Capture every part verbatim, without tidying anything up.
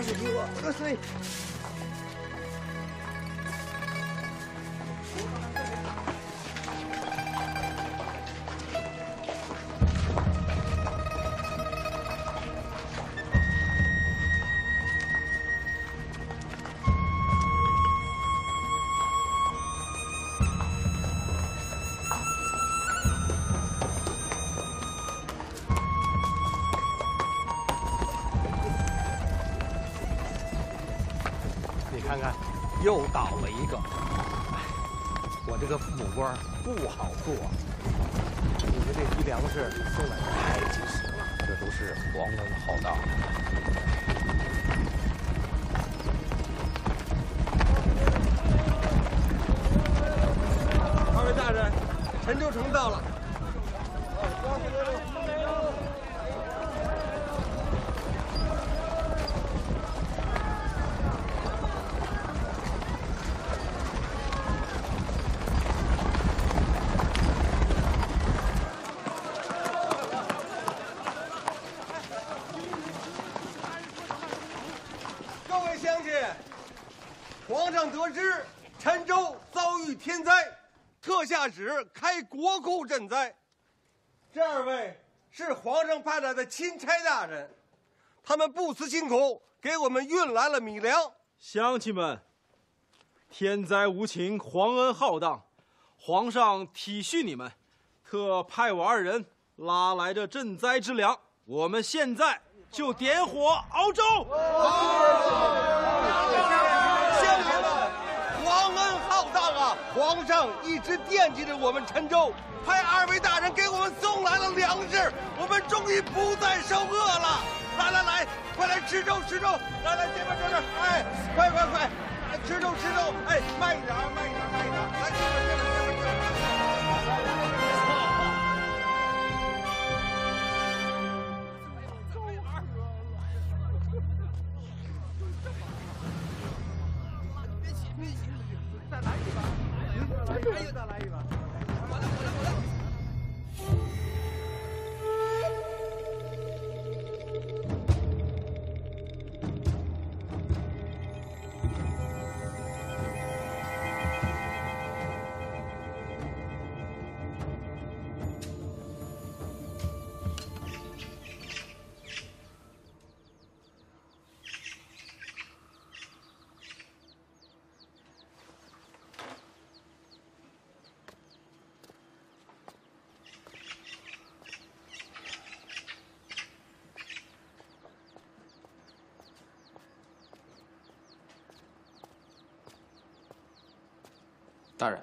把水给我，我的水。 看看，又倒了一个。我这个父母官不好做。你们这批粮食送来太及时了，这都是皇恩浩荡。二位大人，陈州城到了。 旨开国库赈灾，这二位是皇上派来的钦差大人，他们不辞辛苦给我们运来了米粮。乡亲们，天灾无情，皇恩浩荡，皇上体恤你们，特派我二人拉来这赈灾之粮。我们现在就点火熬粥。乡亲们，皇恩浩荡啊！ 皇上一直惦记着我们陈州，派二位大人给我们送来了粮食，我们终于不再受饿了。来来来，快来吃粥吃粥！来来，这边这边，哎，快快快，吃粥吃粥！哎，慢一点啊，慢一点，慢一点，来这边这边这边这边。别急，别急，再来一把。 再来一把，来一把！我来，我来，我来！大人，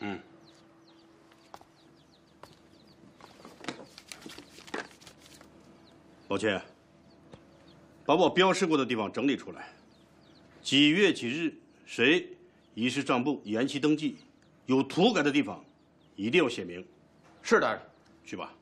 嗯，老钱，把我标示过的地方整理出来，几月几日谁遗失账簿，延期登记，有涂改的地方一定要写明。是大人，去吧。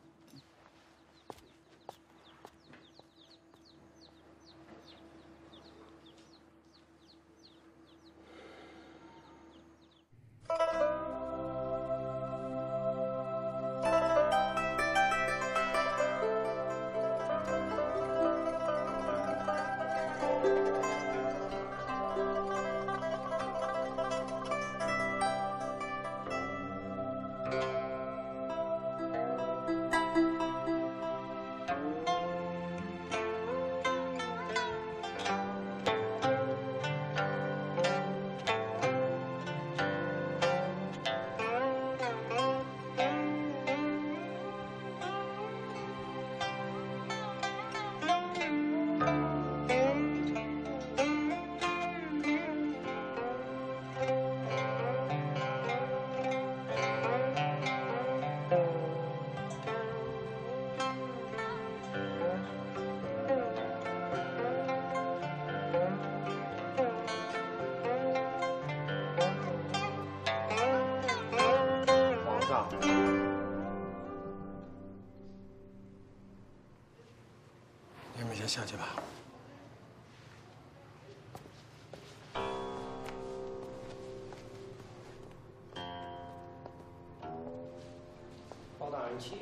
你们先下去吧。包大人起。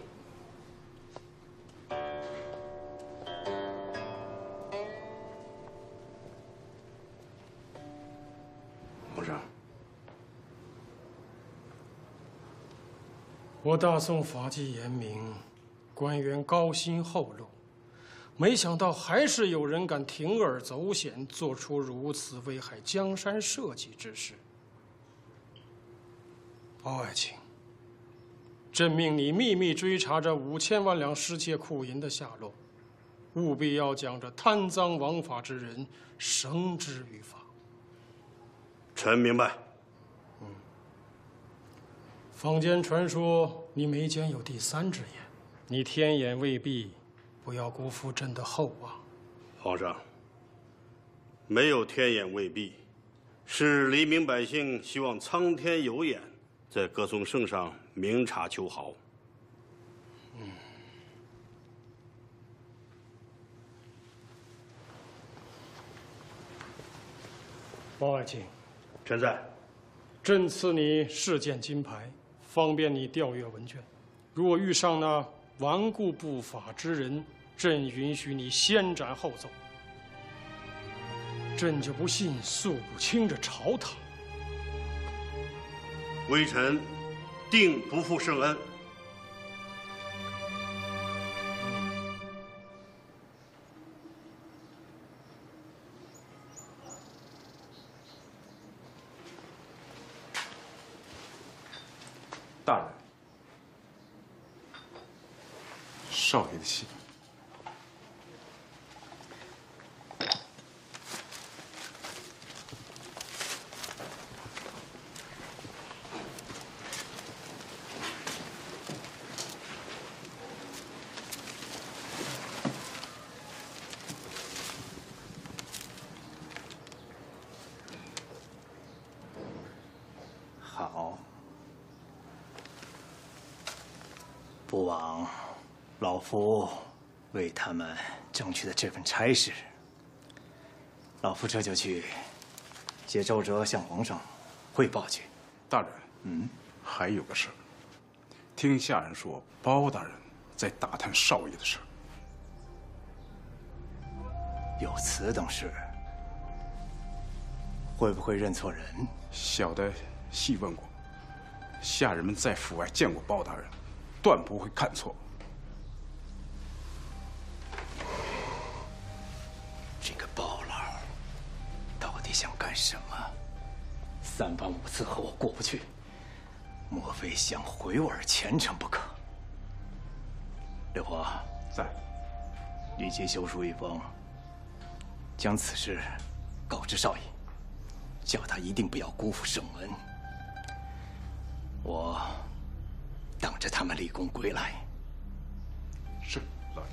我大宋法纪严明，官员高薪厚禄，没想到还是有人敢铤而走险，做出如此危害江山社稷之事。包爱卿，朕命你秘密追查这五千万两失窃库银的下落，务必要将这贪赃枉法之人绳之于法。臣明白。 坊间传说你眉间有第三只眼，你天眼未闭，不要辜负朕的厚望。皇上，没有天眼未闭，是黎民百姓希望苍天有眼，在歌颂圣上明察秋毫。嗯，包爱卿，臣在。朕赐你事件金牌。 方便你调阅文卷，如果遇上那顽固不法之人，朕允许你先斩后奏。朕就不信肃不清这朝堂。微臣定不负圣恩。大人，少爷的信。好。 不枉老夫为他们争取的这份差事，老夫这就去写奏折向皇上汇报去。大人，嗯，还有个事儿，听下人说包大人在打探少爷的事儿。有此等事，会不会认错人？小的细问过，下人们在府外见过包大人。 断不会看错。这个包老到底想干什么？三番五次和我过不去，莫非想毁我前程不可？刘伯在，立即修书一封，将此事告知少爷，叫他一定不要辜负圣恩。我。 等着他们立功归来。是，老爷。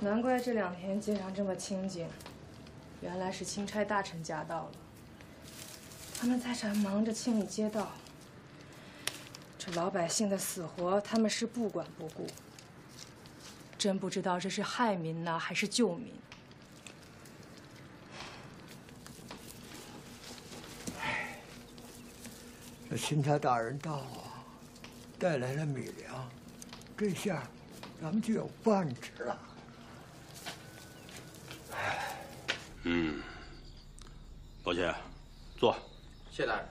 难怪这两天街上这么清静，原来是钦差大臣驾到了。他们在这忙着清理街道，这老百姓的死活他们是不管不顾。真不知道这是害民呢，还是救民？哎，这钦差大人到啊，带来了米粮，这下咱们就有饭吃了。 嗯，老谢，坐。谢大人。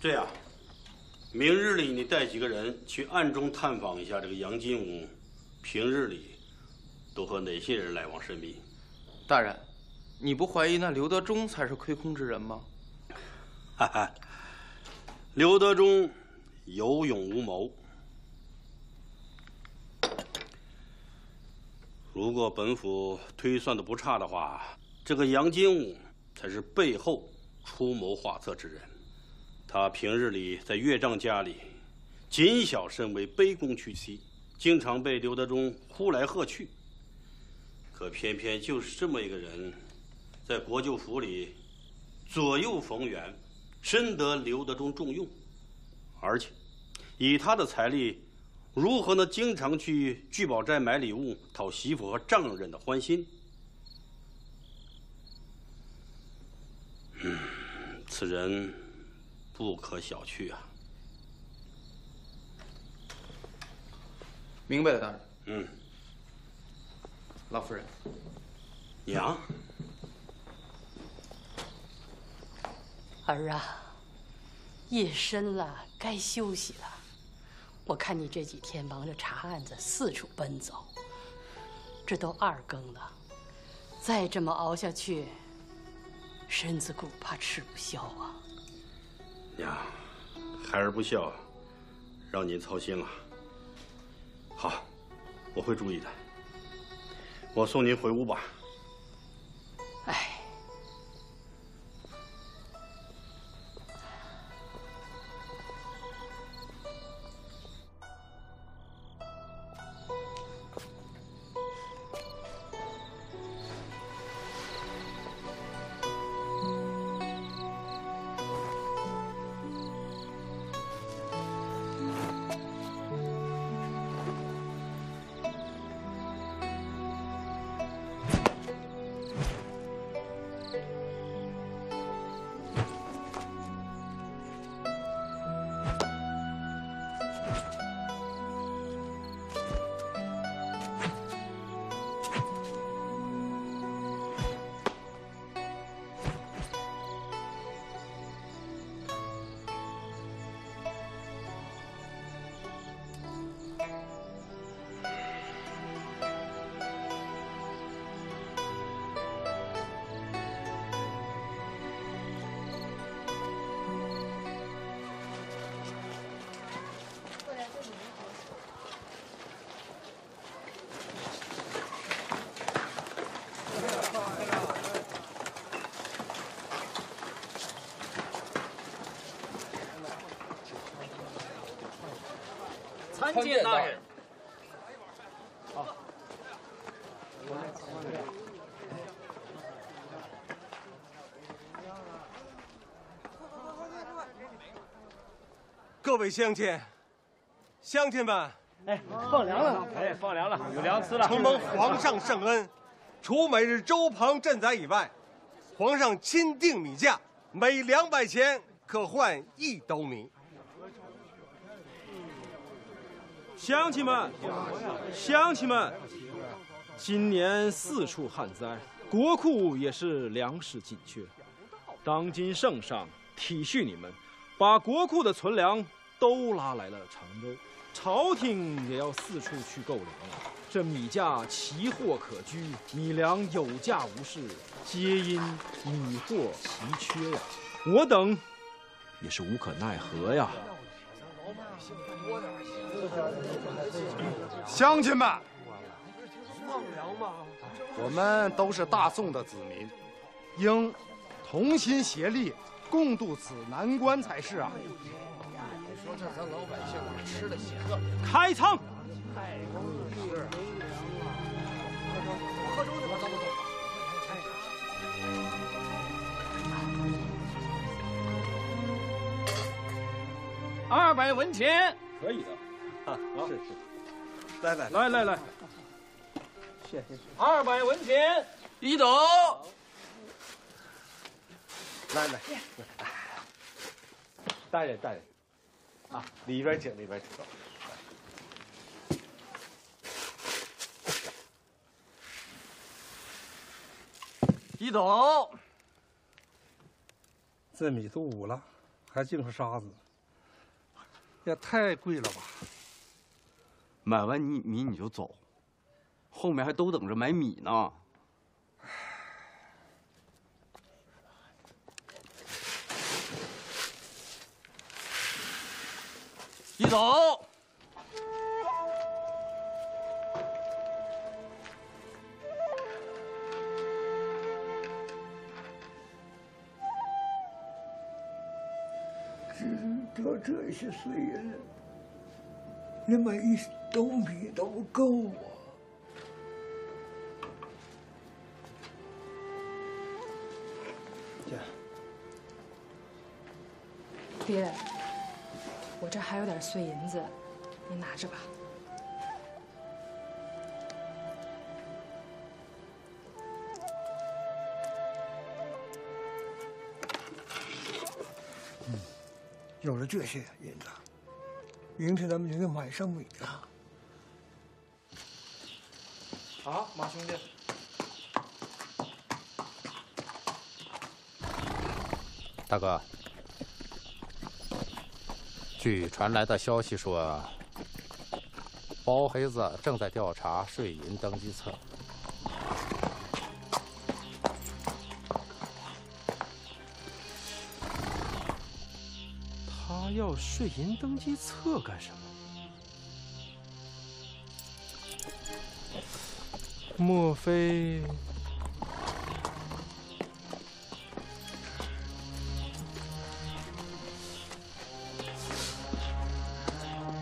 这样，明日里你带几个人去暗中探访一下这个杨金吾，平日里都和哪些人来往甚密？大人，你不怀疑那刘德忠才是亏空之人吗？哈哈，刘德忠有勇无谋。 如果本府推算的不差的话，这个杨金吾才是背后出谋划策之人。他平日里在岳丈家里谨小慎微，卑躬屈膝，经常被刘德忠呼来喝去。可偏偏就是这么一个人，在国舅府里左右逢源，深得刘德中重用。而且，以他的财力，如何能经常去聚宝斋买礼物，讨媳妇和丈人的欢心？嗯，此人不可小觑啊！明白了，大人。嗯，老夫人，娘。 儿啊，夜深了，该休息了。我看你这几天忙着查案子，四处奔走，这都二更了，再这么熬下去，身子骨怕吃不消啊。娘，孩儿不孝，让您操心了。好，我会注意的。我送您回屋吧。哎。 参见大人。好。各位乡亲，乡亲们，哎，放粮了！哎，放粮了，有粮吃了。承蒙皇上圣恩，除每日周旁赈灾以外，皇上钦定米价，每两百钱可换一斗米。 乡亲们，乡亲们，今年四处旱灾，国库也是粮食紧缺。当今圣上体恤你们，把国库的存粮都拉来了常州，朝廷也要四处去购粮了。这米价奇货可居，米粮有价无市，皆因米货奇缺呀。我等也是无可奈何呀。 乡亲们，放粮吧！我们都是大宋的子民，应同心协力，共度此难关才是啊！你说这咱老百姓吃得起喝？开仓！是。喝粥去吧，走走走。 二百文钱可以的，啊，是是，来来来来来，谢谢。二百文钱一斗，来来，大人大人，啊，里边请里边请，走。一斗，这米都捂了，还净是沙子。 也太贵了吧！买完你米你就走，后面还都等着买米呢。一走。到这些岁月了，连买一斗米都不够啊！姐，爹，我这还有点碎银子，您拿着吧。嗯，有了这些银子，明天咱们就能买上米了。 好，马兄弟。大哥，据传来的消息说，包黑子正在调查税银登记册。他要税银登记册干什么？ 莫非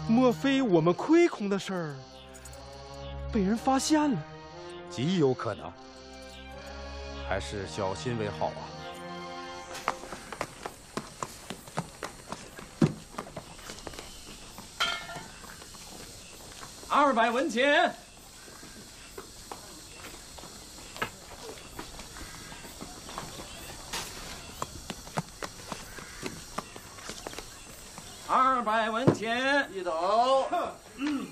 莫非我们亏空的事儿被人发现了？极有可能，还是小心为好啊！二百文钱。 二百文钱一斗，嗯，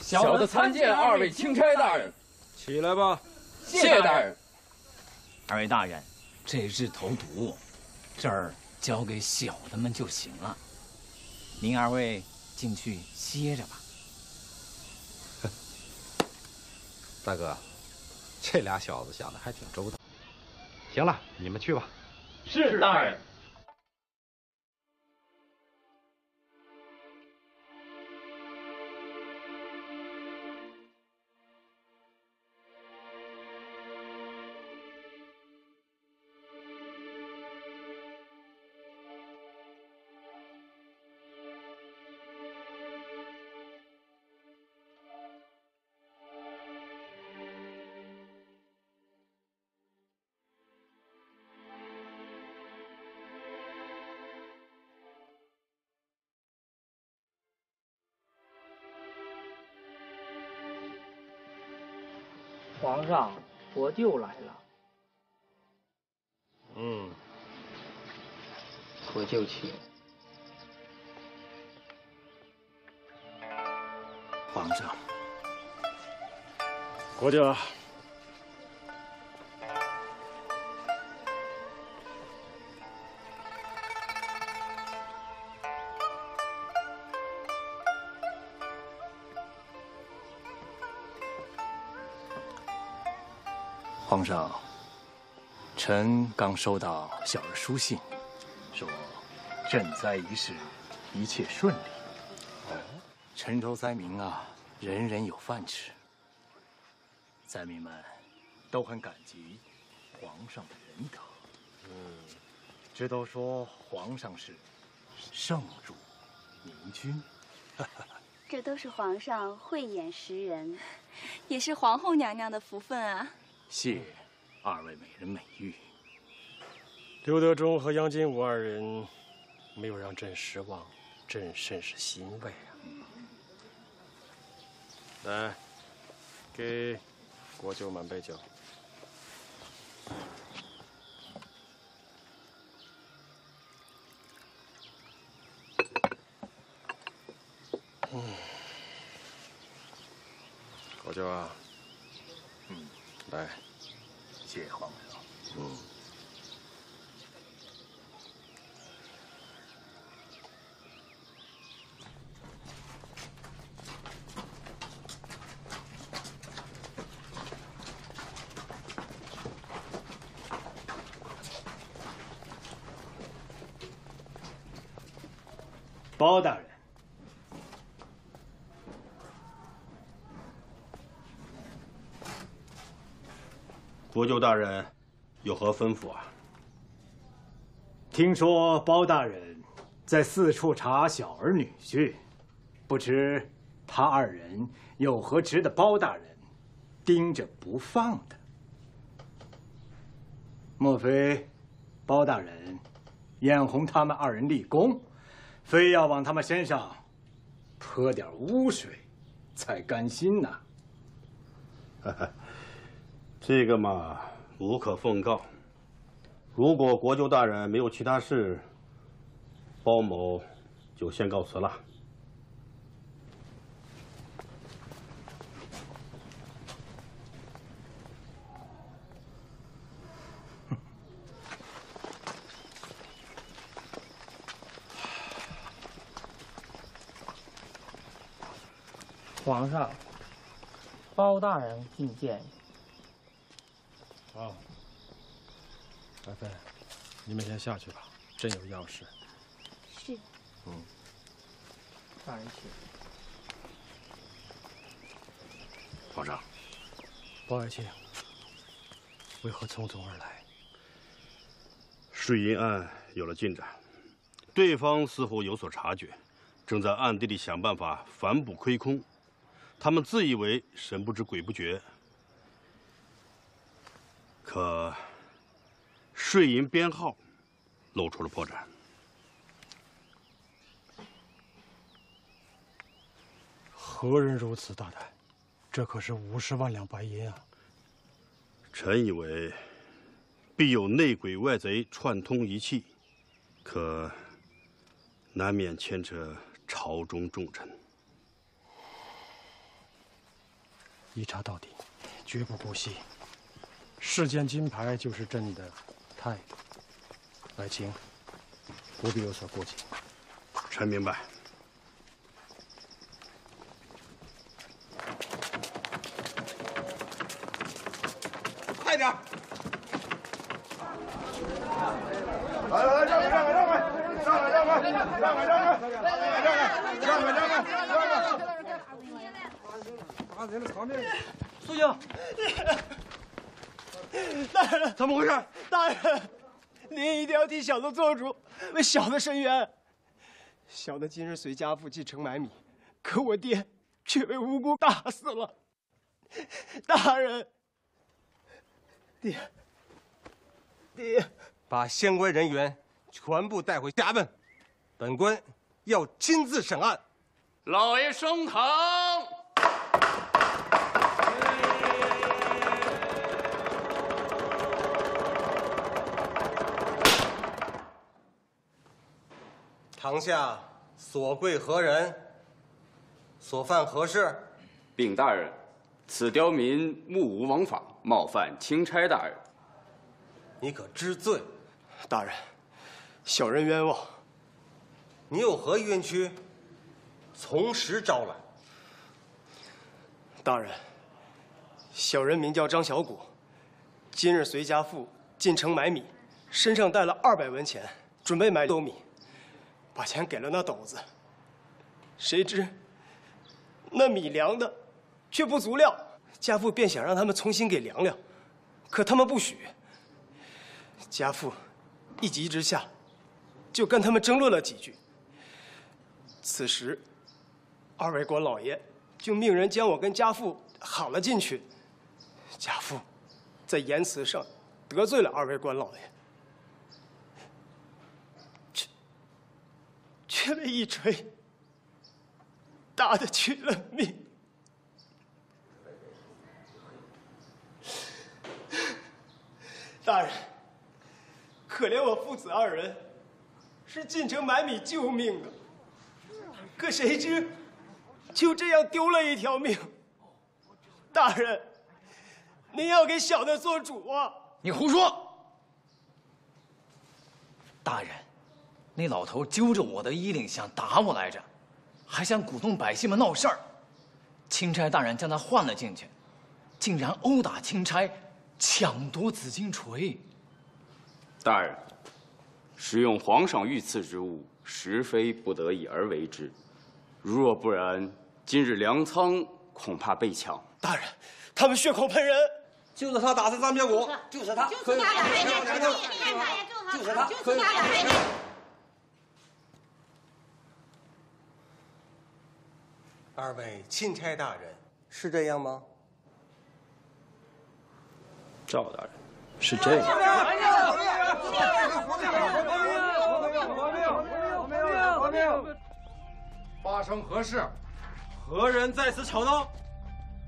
小的参见二位钦差大人。起来吧，谢大人。二位大人，这日投毒，这儿交给小的们就行了。您二位进去歇着吧。大哥。 这俩小子想的还挺周到。行了，你们去吧。是大人。皇上，国舅来了。嗯，国舅去。皇上，国舅。皇上，臣刚收到小儿书信，说赈灾一事一切顺利，陈州灾民啊，人人有饭吃，灾民们都很感激皇上的仁德，嗯，这都说皇上是圣主明君，这都是皇上慧眼识人，也是皇后娘娘的福分啊。 谢二位美人美玉。刘德忠和杨金武二人没有让朕失望，朕甚是欣慰啊！来，给国舅满杯酒。嗯，国舅啊。 来，谢皇上。嗯，包大人。 国舅大人有何吩咐啊？听说包大人在四处查小儿女婿，不知他二人有何值得包大人盯着不放的？莫非包大人眼红他们二人立功，非要往他们身上泼点污水才甘心呢？这个嘛，无可奉告。如果国舅大人没有其他事，包某就先告辞了。 皇上，包大人觐见。哦，白妃，你们先下去吧，朕有要事。是。嗯。让人去。皇上，包爱卿为何匆匆而来？税银案有了进展，对方似乎有所察觉，正在暗地里想办法反哺亏空。 他们自以为神不知鬼不觉，可税银编号露出了破绽。何人如此大胆？这可是五十万两白银啊！臣以为必有内鬼外贼串通一气，可难免牵扯朝中重臣。 一查到底，绝不姑息。世间金牌就是朕的态度，爱卿不必有所顾忌。臣明白。快点！来来来，让开让开让开让开让开让开让开让开让开让开！ 肃静！大人，怎么回事？大人，您一定要替小的做主，为小的伸冤。小的今日随家父进城买米，可我爹却被无辜打死了。大人，爹，爹，把相关人员全部带回家问，本官要亲自审案。老爷升堂。 堂下所跪何人？所犯何事？禀大人，此刁民目无王法，冒犯钦差大人。你可知罪？大人，小人冤枉。你有何冤屈？从实招来。大人，小人名叫张小谷，今日随家父进城买米，身上带了二百文钱，准备买斗米。 把钱给了那斗子，谁知那米量的却不足料，家父便想让他们重新给量量，可他们不许。家父一急之下，就跟他们争论了几句。此时，二位官老爷就命人将我跟家父喊了进去。家父在言辞上得罪了二位官老爷。 却被一锤打得去了命。大人，可怜我父子二人是进城买米救命的，可谁知就这样丢了一条命。大人，您要给小的做主啊！你胡说！大人。 那老头揪着我的衣领想打我来着，还想鼓动百姓们闹事儿。钦差大人将他换了进去，竟然殴打钦差，抢夺紫金锤。大人，使用皇上御赐之物，实非不得已而为之。如若不然，今日粮仓恐怕被抢。大人，他们血口喷人，就是他打的张小谷，就是他，就是他，就是他，就是他。二位钦差大人，是这样吗？赵大人，是这样。发生何事？何人在此吵闹？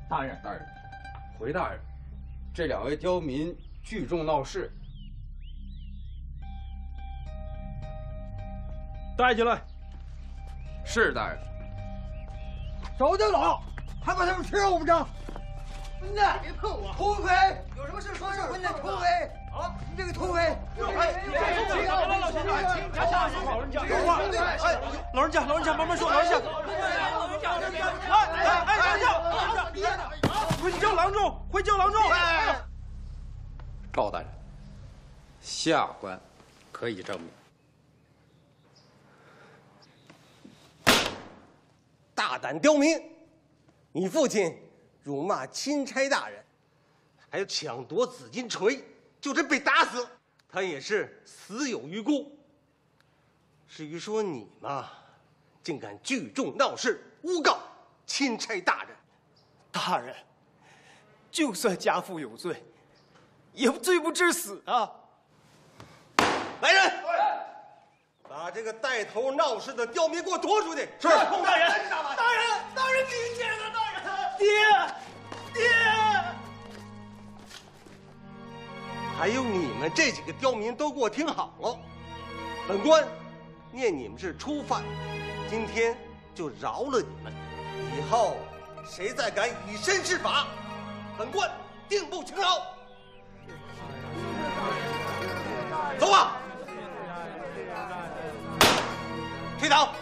大人，大人，回大人，这两位刁民聚众闹事。 带进来。是大人。找家老，还把他们吃了五张。混蛋！别碰我！土匪！有什么事说事。混蛋！土匪！啊！你这个土匪！哎，你这个老人家，老人家，老人家，老人家，慢慢说，老人家。哎哎哎！老人家，老人家，回叫郎中，回叫郎中。赵大人，下官可以证明。 大胆刁民！你父亲辱骂钦差大人，还有抢夺紫金锤，就真被打死，他也是死有余辜。至于说你嘛，竟敢聚众闹事，诬告钦差大人。大人，就算家父有罪，也罪不至死啊！来人！ 把这个带头闹事的刁民给我拖出去！是，大人，大人，大人，您见了，大人，爹，爹，还有你们这几个刁民都给我听好了，本官念你们是初犯，今天就饶了你们，以后谁再敢以身试法，本官定不轻饶。走吧。 推倒！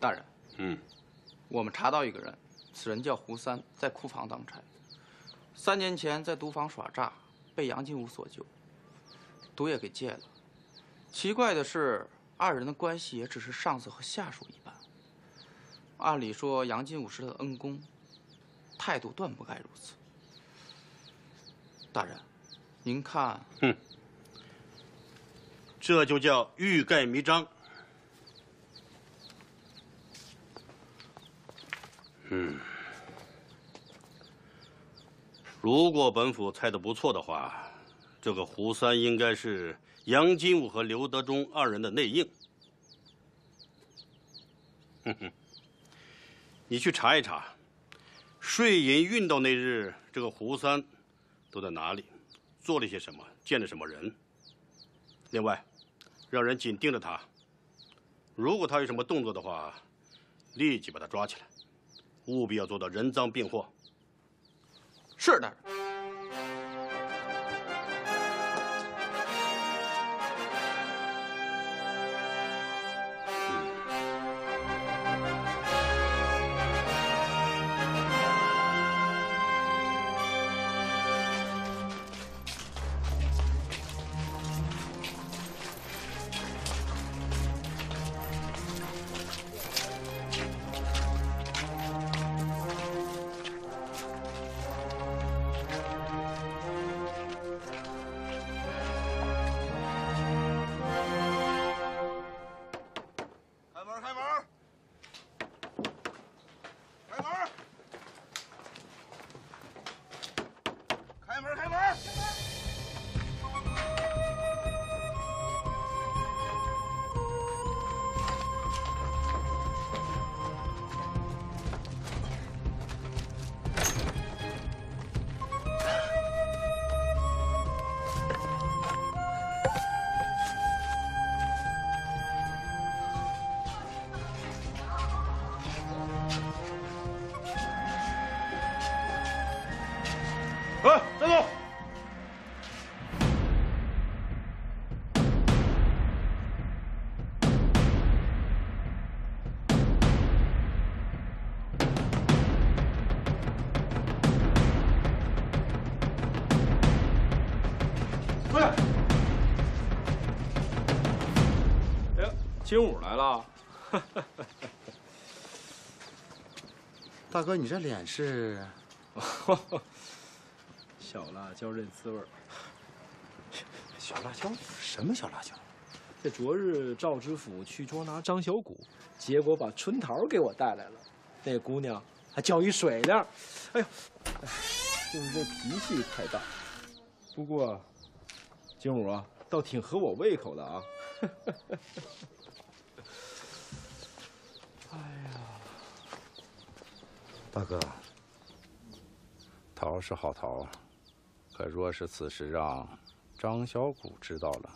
大人，嗯，我们查到一个人，此人叫胡三，在库房当差。三年前在赌坊耍诈，被杨金吾所救，毒也给戒了。 奇怪的是，二人的关系也只是上司和下属一般。按理说，杨金武是他的恩公，态度断不该如此。大人，您看，哼，这就叫欲盖弥彰。嗯，如果本府猜得不错的话，这个胡三应该是。 杨金武和刘德忠二人的内应，哼哼，你去查一查，税银运到那日，这个胡三都在哪里，做了些什么，见了什么人。另外，让人紧盯着他，如果他有什么动作的话，立即把他抓起来，务必要做到人赃并获。是大人。 金武来了，大哥，你这脸是？小辣椒认滋味儿。小辣椒？什么小辣椒？这昨日赵知府去捉拿张小谷，结果把春桃给我带来了。那姑娘还叫一水灵。哎呦，就是这脾气太大。不过，金武啊，倒挺合我胃口的啊。哎呀，大哥，桃是好桃，可若是此时让张小谷知道了，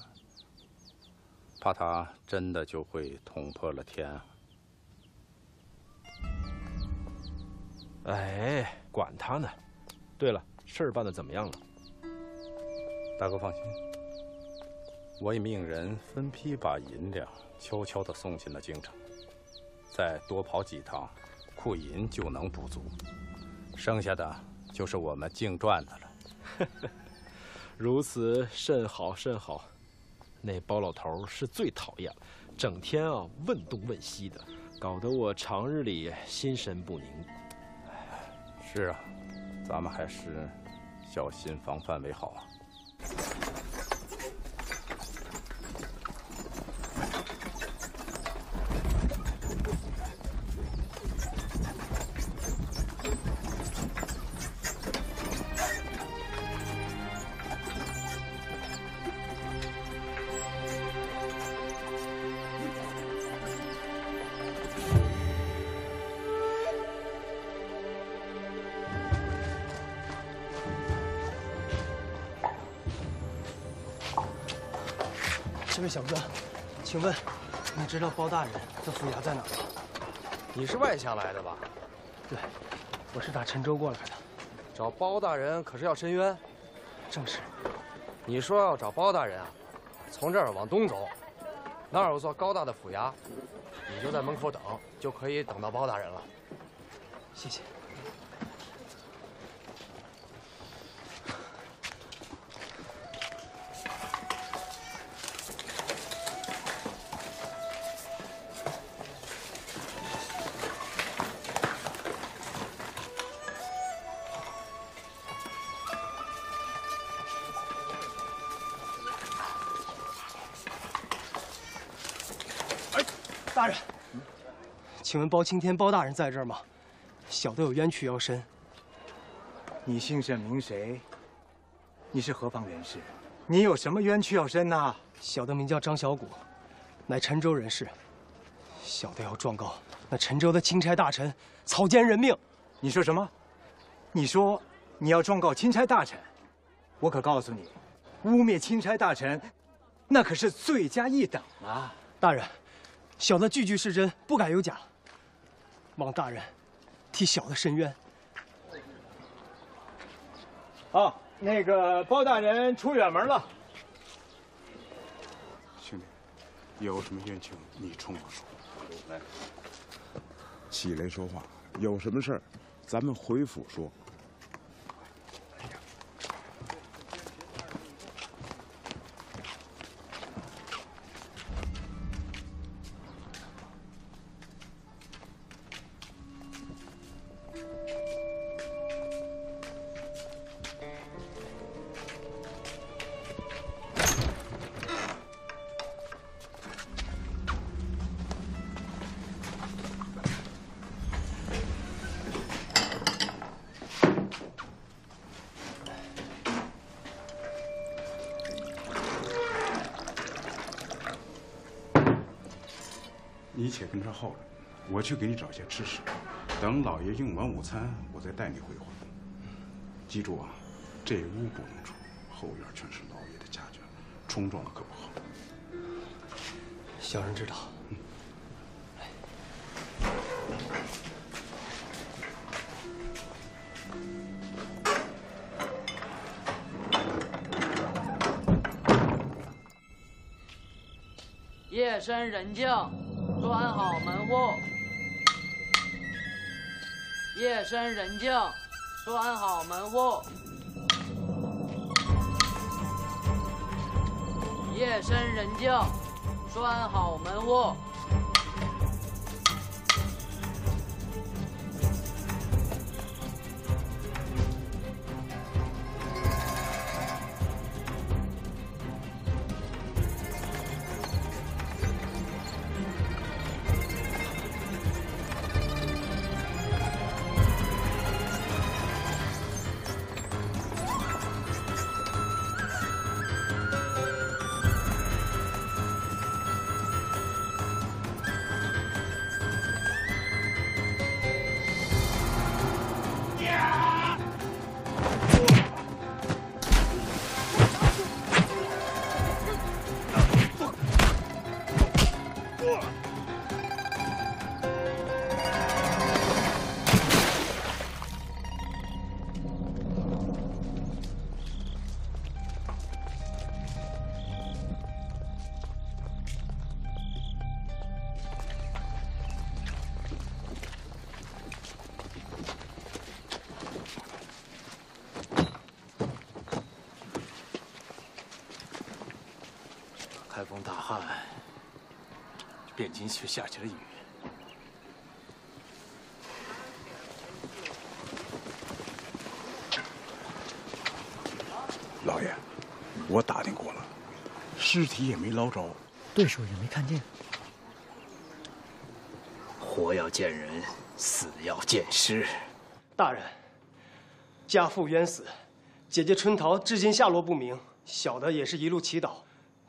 怕他真的就会捅破了天啊。哎，管他呢。对了，事儿办得怎么样了？大哥放心，我已命人分批把银两悄悄地送进了京城。 再多跑几趟，库银就能补足，剩下的就是我们净赚的了。如此甚好甚好。那包老头是最讨厌了，整天啊问东问西的，搞得我长日里心神不宁。是啊，咱们还是小心防范为好啊。 这位小哥，请问，你知道包大人的府衙在哪吗？你是外乡来的吧？对，我是打陈州过来的。找包大人可是要申冤？正是。你说要找包大人啊，从这儿往东走，那儿有座高大的府衙，你就在门口等，就可以等到包大人了。谢谢。大人，请问包青天包大人在这儿吗？小的有冤屈要申。你姓甚名谁？你是何方人士？你有什么冤屈要申呐？小的名叫张小谷，乃陈州人士。小的要状告那陈州的钦差大臣草菅人命。你说什么？你说你要状告钦差大臣？我可告诉你，污蔑钦差大臣，那可是罪加一等啊！大人。 小的句句是真，不敢有假。望大人替小的申冤。啊，那个包大人出远门了。兄弟，有什么冤情你冲我说。来，起来说话。有什么事儿，咱们回府说。你且跟这耗着，我去给你找些吃食。等老爷用完午餐，我再带你回回。记住啊，这屋不能出，后院全是老爷的家眷，冲撞了可不好。小人知道。嗯。夜深人静。 关好门户。夜深人静，关好门户。夜深人静，关好门户。风大旱，汴京却下起了雨。老爷，我打听过了，尸体也没捞着，对手也没看见。活要见人，死要见尸。大人，家父冤死，姐姐春桃至今下落不明，小的也是一路祈祷。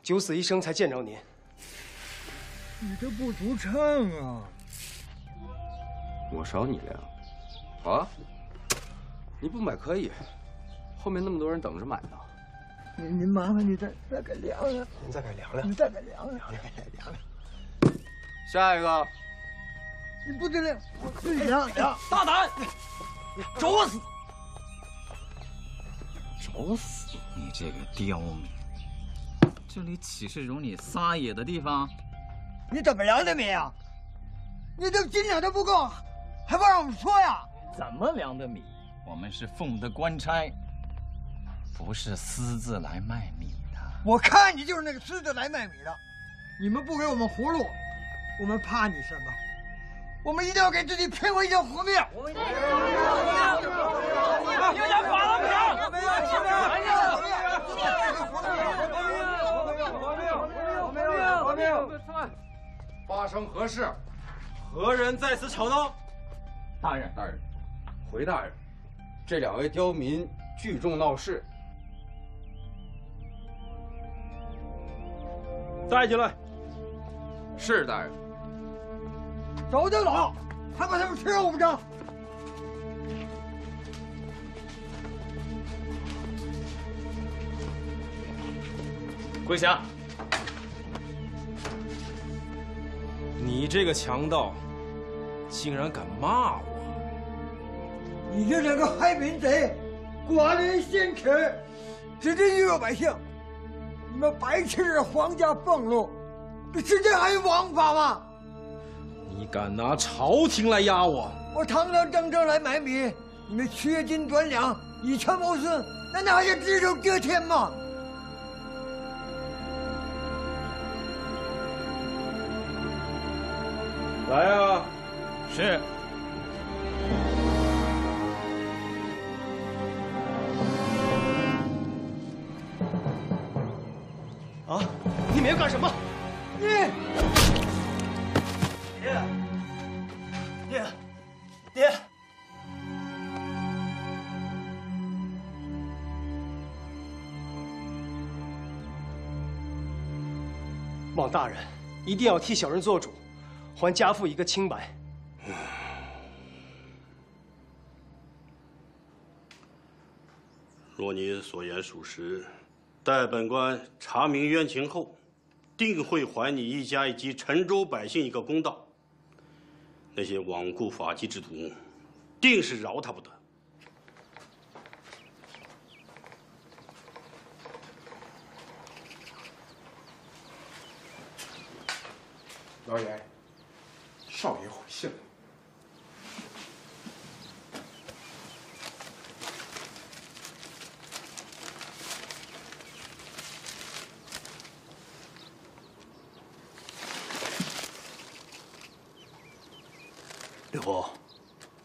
九死一生才见着您，你这不足忏啊！我少你粮，啊？你不买可以，后面那么多人等着买呢。您您麻烦你再再给量量，您再给量量，你再给量量，量量量。下一个，你不得量，我自己量量。大胆，找死！找死！你这个刁民！ 这里岂是容你撒野的地方？你怎么量的米啊？你这斤两都不够，还不让我们说呀？怎么量的米？我们是奉的官差，不是私自来卖米的。我看你就是那个私自来卖米的。你们不给我们活路，我们怕你什么？我们一定要给自己拼过一条活命！我们要要要垮了不行！ 发生何事？何人在此吵闹？大人，大人，回大人，这两位刁民聚众闹事。带进来。是大人。找就找，还把他们吃了我们着？跪下。 你这个强盗，竟然敢骂我！你这两个害民贼，寡廉鲜耻，直接鱼肉百姓！你们白吃着皇家俸禄，比世间还有王法吗？你敢拿朝廷来压我？我堂堂正正来买米，你们缺斤短两，以权谋私，难道还要只手遮天吗？ 来啊！是。啊！你们要干什么？你！爹！爹！爹！望大人一定要替小人做主。 还家父一个清白。若你所言属实，待本官查明冤情后，定会还你一家以及陈州百姓一个公道。那些罔顾法纪之徒，定是饶他不得。老爷。 少爷回信了。刘伯，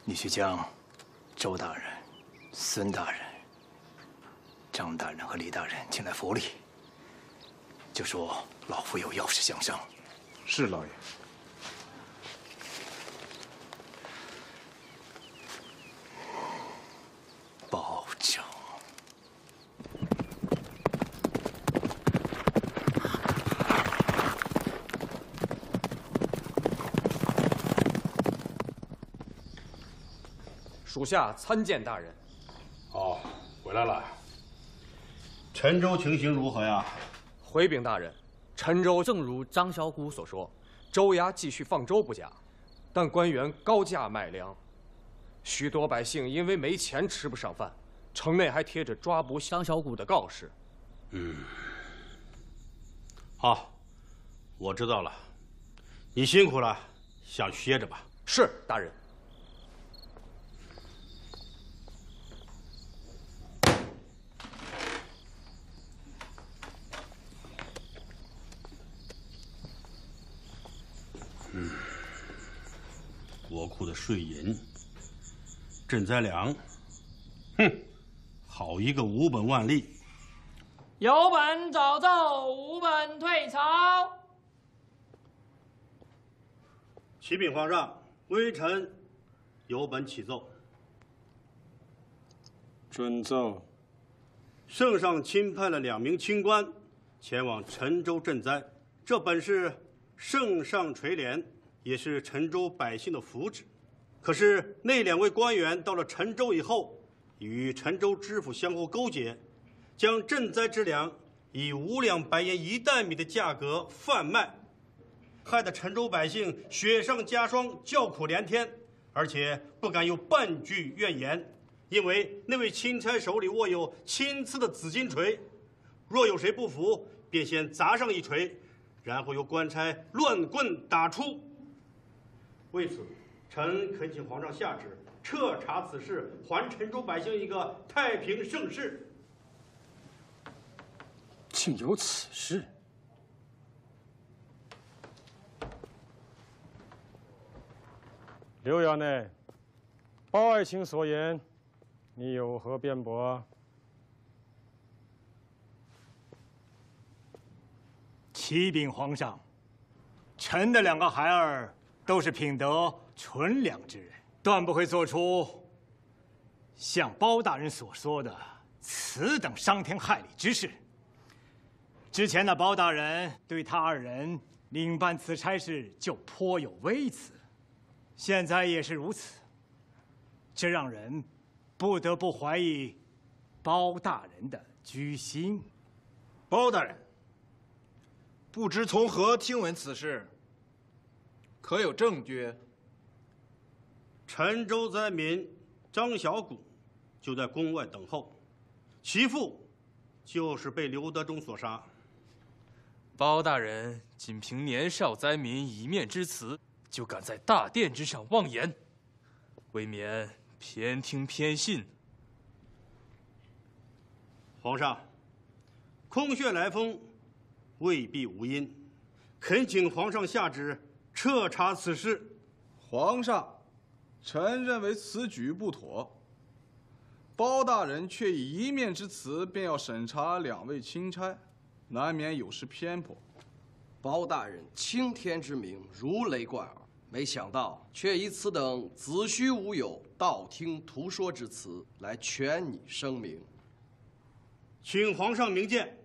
你去将周大人、孙大人、张大人和李大人请来府里，就说老夫有要事相商。是老爷。 属下参见大人。哦，回来了。陈州情形如何呀？回禀大人，陈州正如张小谷所说，州衙继续放粥不假，但官员高价卖粮，许多百姓因为没钱吃不上饭，城内还贴着抓捕张小谷的告示。嗯，好，我知道了，你辛苦了，下去歇着吧。是，大人。国库的税银。赈灾粮，哼，好一个无本万利！有本早奏，无本退朝。启禀皇上，微臣有本启奏。准奏。圣上钦派了两名清官前往陈州赈灾，这本是圣上垂怜，也是陈州百姓的福祉。可是那两位官员到了陈州以后，与陈州知府相互勾结，将赈灾之粮以五两白银一担米的价格贩卖，害得陈州百姓雪上加霜，叫苦连天，而且不敢有半句怨言。 因为那位钦差手里握有亲赐的紫金锤，若有谁不服，便先砸上一锤，然后由官差乱棍打出。为此，臣恳请皇上下旨彻查此事，还陈州百姓一个太平盛世。竟有此事！刘衙内，包爱卿所言。 你有何辩驳？启禀皇上，臣的两个孩儿都是品德纯良之人，断不会做出像包大人所说的此等伤天害理之事。之前那包大人对他二人领办此差事就颇有微词，现在也是如此，这让人 不得不怀疑包大人的居心。包大人，不知从何听闻此事，可有证据？陈州灾民张小谷就在宫外等候，其父就是被刘德忠所杀。包大人仅凭年少灾民一面之词，就敢在大殿之上妄言，未免 偏听偏信。皇上，空穴来风未必无因，恳请皇上下旨彻查此事。皇上，臣认为此举不妥。包大人却以一面之词便要审查两位钦差，难免有失偏颇。包大人青天之明，如雷贯耳。 没想到，却以此等子虚乌有、道听途说之词来劝你声明。请皇上明鉴，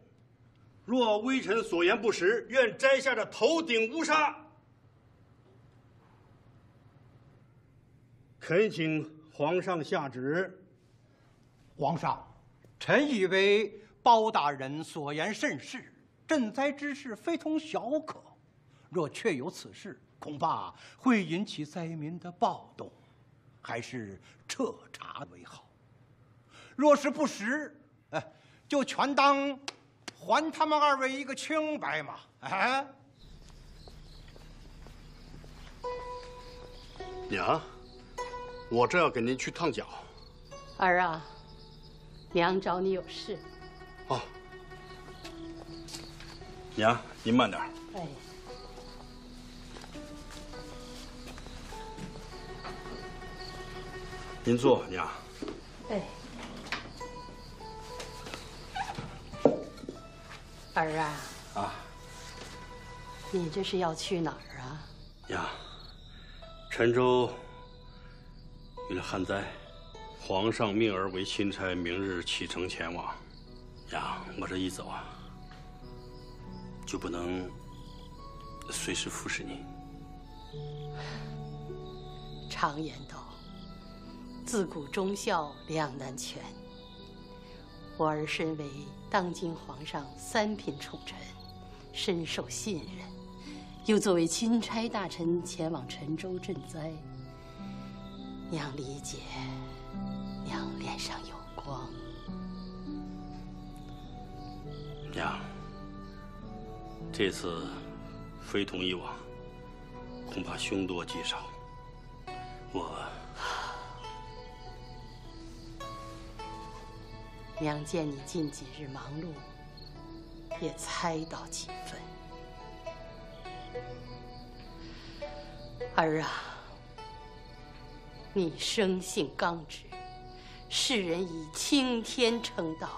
若微臣所言不实，愿摘下这头顶乌纱。恳请皇上下旨。皇上，臣以为包大人所言甚是，赈灾之事非同小可。若确有此事， 恐怕会引起灾民的暴动，还是彻查为好。若是不实，哎，就全当还他们二位一个清白嘛！哎，娘，我正要给您去烫脚。儿啊，娘找你有事。哦，娘，您慢点。哎。 您坐，娘。哎，儿啊。啊。你这是要去哪儿啊？娘，陈州遇了旱灾，皇上命儿为钦差，明日启程前往。娘，我这一走啊，就不能随时服侍您。常言道， 自古忠孝两难全。我儿身为当今皇上三品宠臣，深受信任，又作为钦差大臣前往陈州赈灾，娘理解，娘脸上有光。娘，这次非同以往，恐怕凶多吉少。我。 娘见你近几日忙碌，也猜到几分。儿啊，你生性刚直，世人以青天称道。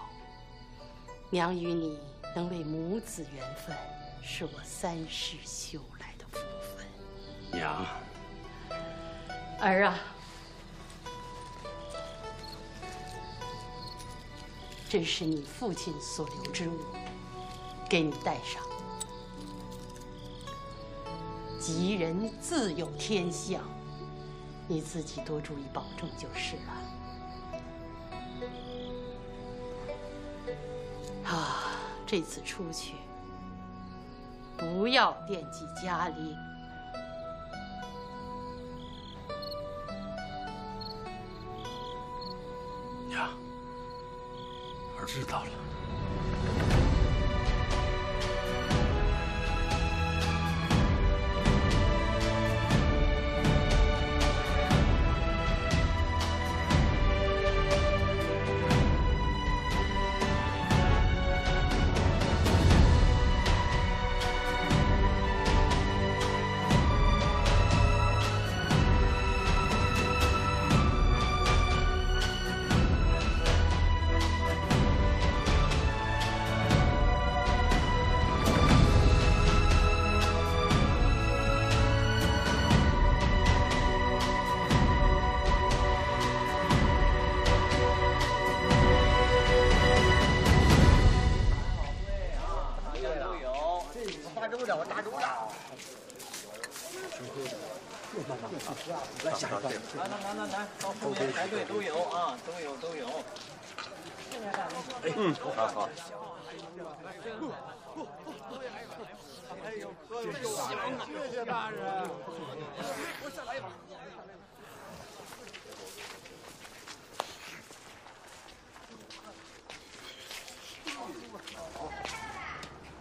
娘与你能为母子缘分，是我三世修来的福分。娘，儿啊，这是你父亲所留之物，给你带上。吉人自有天相，你自己多注意保重就是了。啊，这次出去不要惦记家里。娘，儿知道了。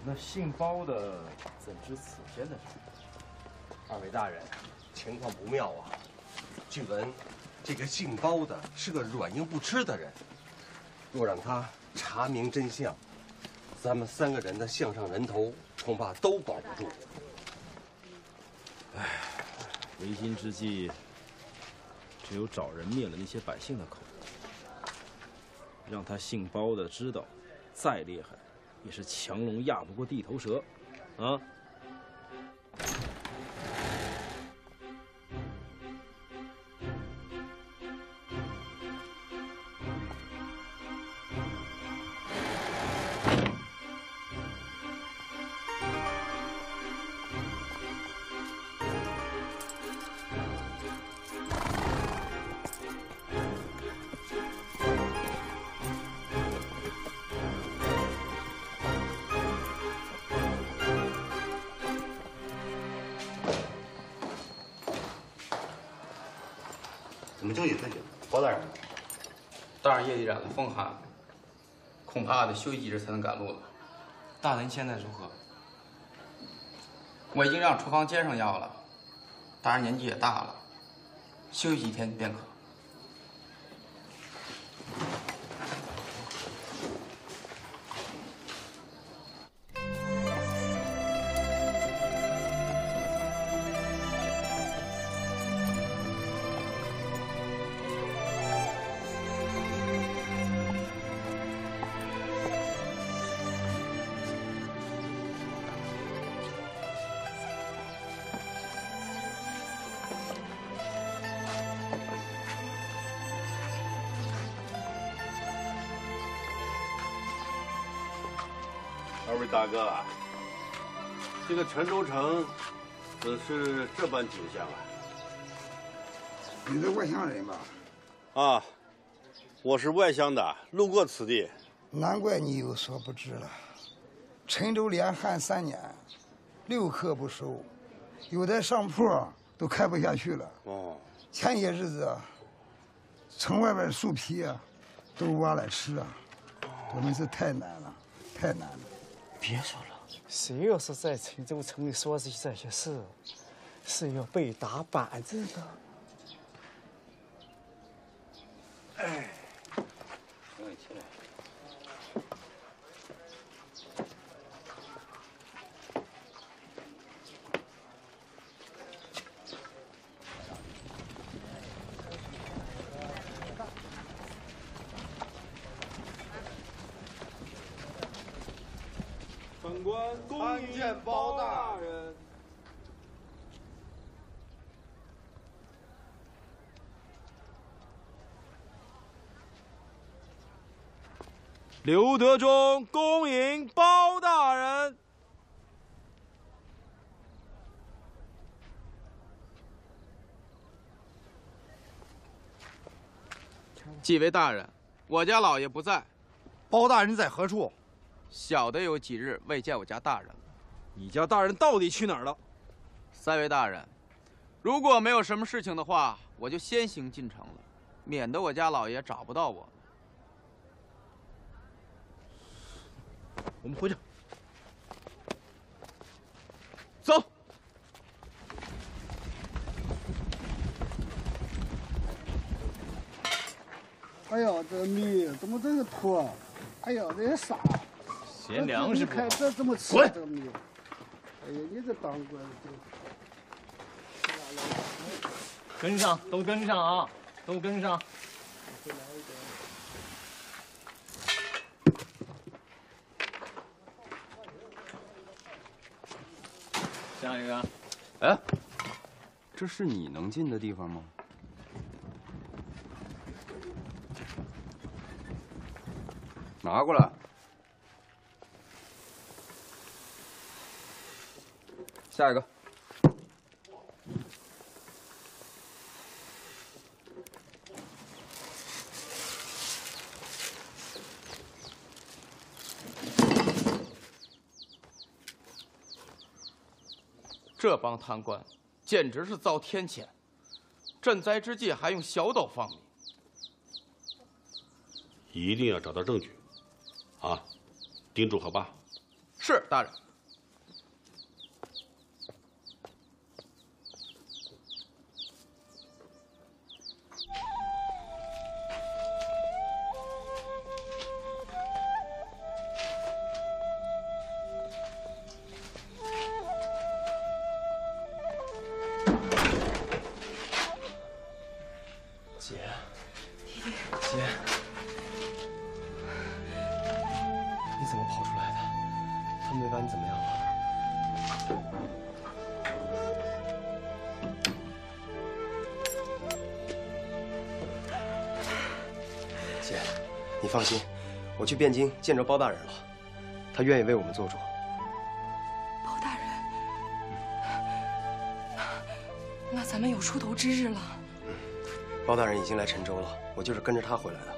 那姓包的怎知此间的事？二位大人，情况不妙啊！据闻，这个姓包的是个软硬不吃的人，若让他查明真相，咱们三个人的项上人头恐怕都保不住。唉，为今之计，只有找人灭了那些百姓的口，让他姓包的知道，再厉害。 也是强龙压不过地头蛇，啊！风寒，恐怕得休息几日才能赶路了。大人现在如何？我已经让厨房煎上药了。大人年纪也大了，休息几天便可。大哥啊，这个泉州城怎是这般景象啊？你是外乡人吧？啊，我是外乡的，路过此地。难怪你有所不知了。陈州连旱三年，六客不收，有的上铺都开不下去了。哦，前些日子，城外边树皮啊，都挖来吃啊。我们是太难了，太难了。 别说了，谁要是在陈州城里说起这些事，是要被打板子的。哎，我起来。县官恭迎包大人。刘德忠恭迎包大人。 几位大人，我家老爷不在，包大人在何处？小的有几日未见我家大人了。你家大人到底去哪儿了？三位大人，如果没有什么事情的话，我就先行进城了，免得我家老爷找不到我。我们回去。走。 哎呀，这米怎么这个土啊？哎呀，这也傻。嫌粮食不好。你看这怎么吃这个米？哎呀，你这当官的。跟上，都跟上啊，都跟上。下一个。哎，这是你能进的地方吗？ 拿过来，下一个。这帮贪官简直是遭天谴，赈灾之际还用小斗放米，一定要找到证据。 啊，叮嘱好吧。是大人。姐，姐。 怎么跑出来的？他们没把你怎么样啊？姐，你放心，我去汴京见着包大人了，他愿意为我们做主。包大人，那咱们有出头之日了。嗯，包大人已经来陈州了，我就是跟着他回来的。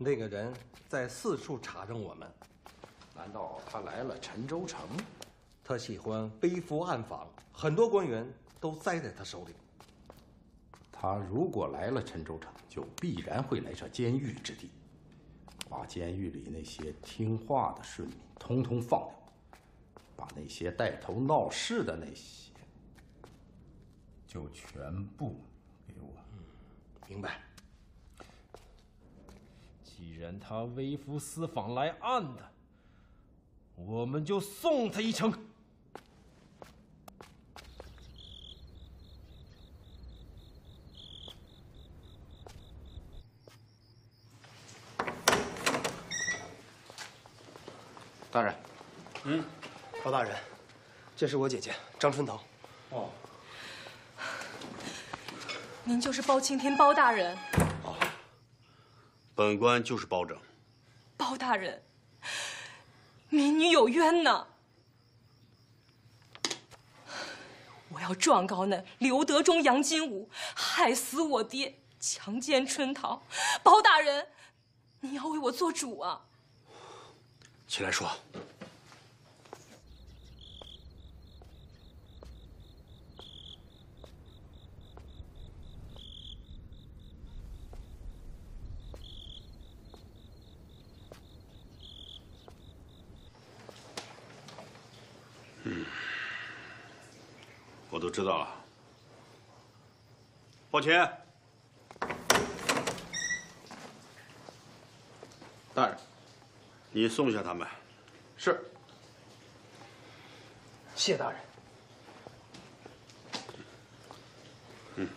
那个人在四处查证我们，难道他来了陈州城？他喜欢背负暗访，很多官员都栽在他手里。他如果来了陈州城，就必然会来这监狱之地，把监狱里那些听话的顺民统统放掉，把那些带头闹事的那些就全部给我。明白。 既然他微服私访来暗的，我们就送他一程。大人，嗯，包大人，这是我姐姐张春桃。哦，您就是包青天包大人。 本官就是包拯，包大人，民女有冤呐！我要状告那刘德忠、杨金武害死我爹，强奸春桃。包大人，你要为我做主啊！起来说。 我都知道了，抱琴，大人，你送下他们。是。谢大人。嗯。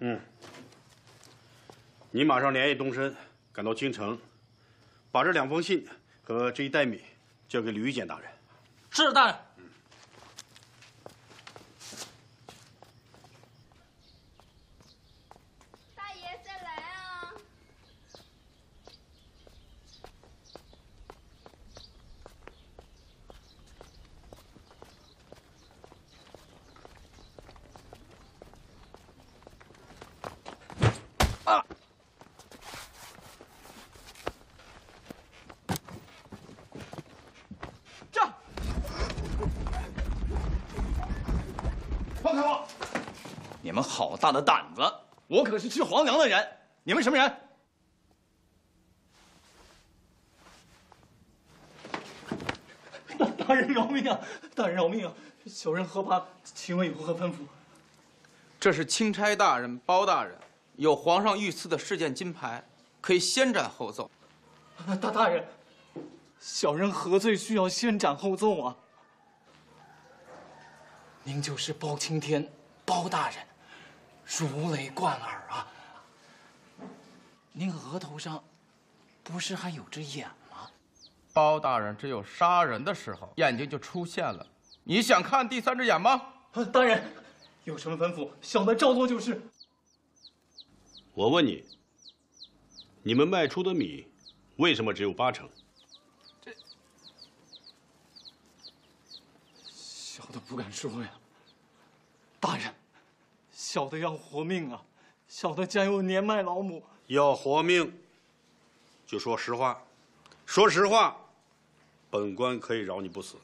嗯，你马上连夜动身，赶到京城，把这两封信和这一袋米交给吕玉简大人。是大人。嗯。大爷再来啊！你们好大的胆子！我可是吃皇粮的人，你们什么人？大人饶命啊！大人饶命啊！小人何怕，请问有何吩咐？这是钦差大人、包大人有皇上御赐的事件金牌，可以先斩后奏。大大人，小人何罪需要先斩后奏啊？您就是包青天、包大人。 如雷贯耳啊！您额头上不是还有只眼吗？包大人只有杀人的时候，眼睛就出现了。你想看第三只眼吗？大人，有什么吩咐，小的照做就是。我问你，你们卖出的米为什么只有八成？这小的不敢说呀，大人。 小的要活命啊！小的家有年迈老母，要活命，就说实话。说实话，本官可以饶你不死。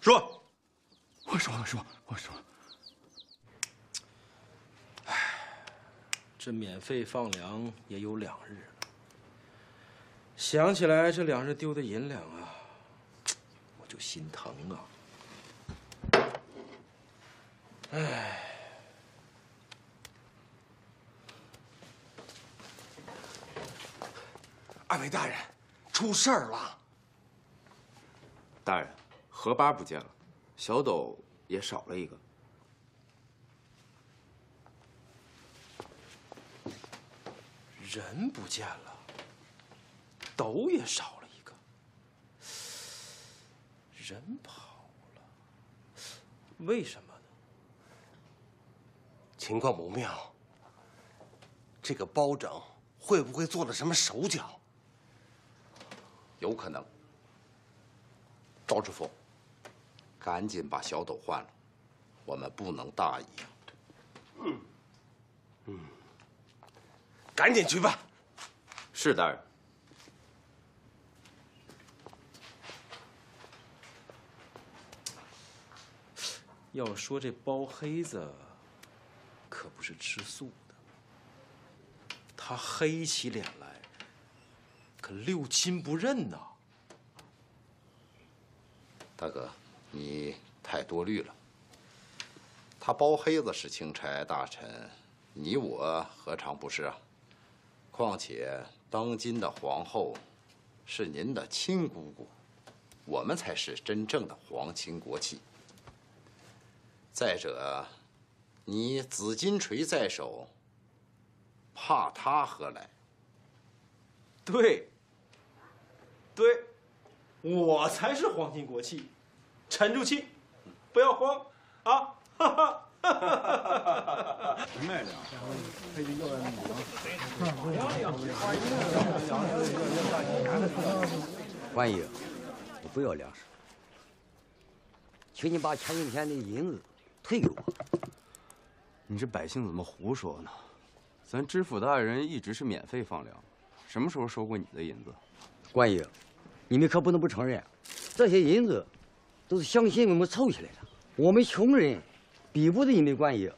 说，我说，我说，我说。哎，这免费放粮也有两日了。想起来这两日丢的银两啊，我就心疼啊。哎。 二位大人，出事儿了！大人，荷巴不见了，小斗也少了一个。人不见了，斗也少了一个，人跑了，为什么呢？情况不妙，这个包拯。会不会做了什么手脚？有可能。赵知府，赶紧把小斗换了，我们不能大意。嗯嗯，赶紧去办。是大人。 要说这包黑子，可不是吃素的。他黑起脸来，可六亲不认呐。大哥，你太多虑了。他包黑子是钦差大臣，你我何尝不是啊？况且当今的皇后，是您的亲姑姑，我们才是真正的皇亲国戚。 再者，你紫金锤在手，怕他何来？对，对，我才是皇亲国戚，沉住气，不要慌啊！哈哈哈哈哈！卖两箱，配一个米粮。万爷，我不要粮食，请你把前几天的银子。 退给我！你这百姓怎么胡说呢？咱知府大人一直是免费放粮，什么时候收过你的银子？官爷，你们可不能不承认，这些银子都是乡亲们凑起来的。我们穷人比不得你们官爷，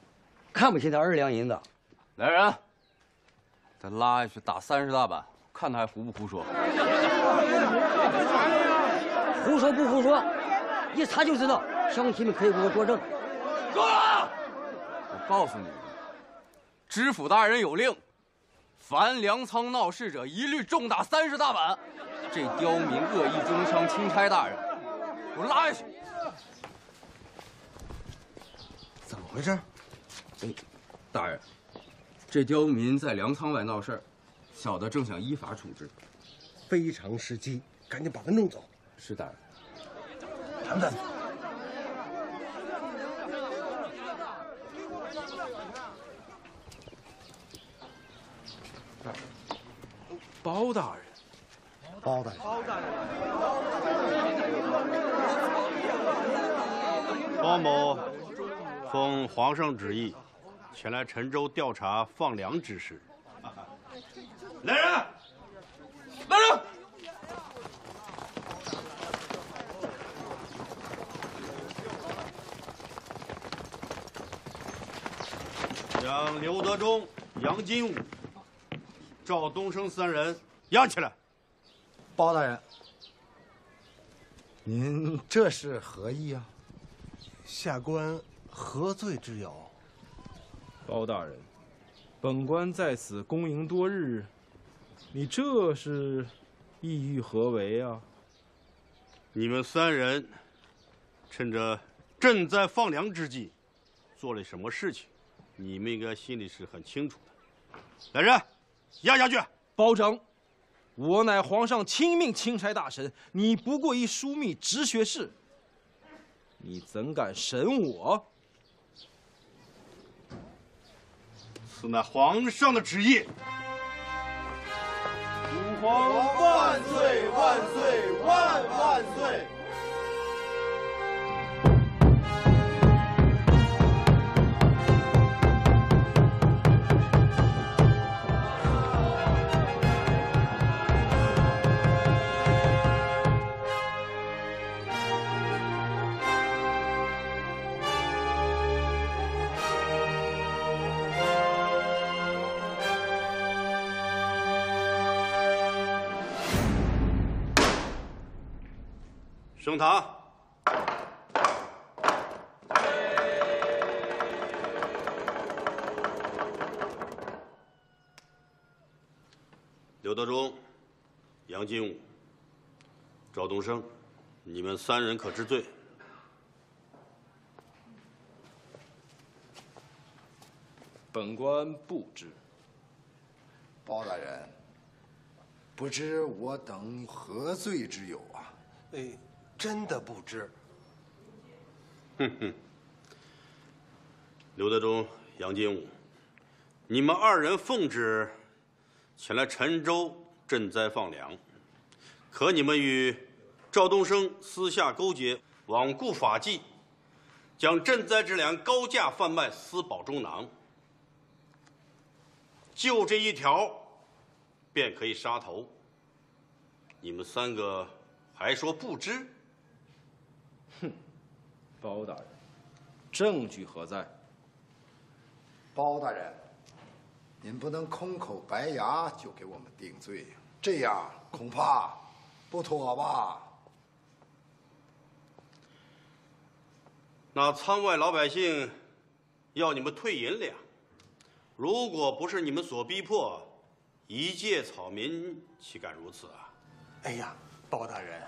看不起他二两银子。来人，再拉下去打三十大板，看他还胡不胡说！胡说不胡说，一查就知道。乡亲们可以给我作证。 够了！我告诉你们，知府大人有令，凡粮仓闹事者，一律重打三十大板。这刁民恶意中伤钦差大人，给我拉下去！怎么回事？哎，大人，这刁民在粮仓外闹事儿，小的正想依法处置，非常时机，赶紧把他弄走。是大人。咱们再。 包大人，包大人，包大人，包某奉皇上旨意，前来陈州调查放粮之事。来人，来人！将刘德忠、杨金武。 赵东升三人押起来。包大人，您这是何意啊？下官何罪之有？包大人，本官在此恭迎多日，你这是意欲何为啊？你们三人趁着朕在放粮之际，做了什么事情？你们应该心里是很清楚的。来人！ 押下去，包拯，我乃皇上亲命钦差大臣，你不过一枢密直学士，你怎敢审我？此乃皇上的旨意。吾皇万岁万岁万万岁！ 升堂。刘德忠、杨金武、赵东升，你们三人可知罪？本官不知。包大人，不知我等何罪之有啊？哎。 真的不知。哼哼，刘德忠、杨金武，你们二人奉旨前来陈州赈灾放粮，可你们与赵东升私下勾结，罔顾法纪，将赈灾之粮高价贩卖私饱中囊。就这一条，便可以杀头。你们三个还说不知？哼，包大人，证据何在？包大人。 您不能空口白牙就给我们定罪，这样恐怕不妥吧？那仓外老百姓要你们退银两，如果不是你们所逼迫，一介草民岂敢如此啊？哎呀，包大人，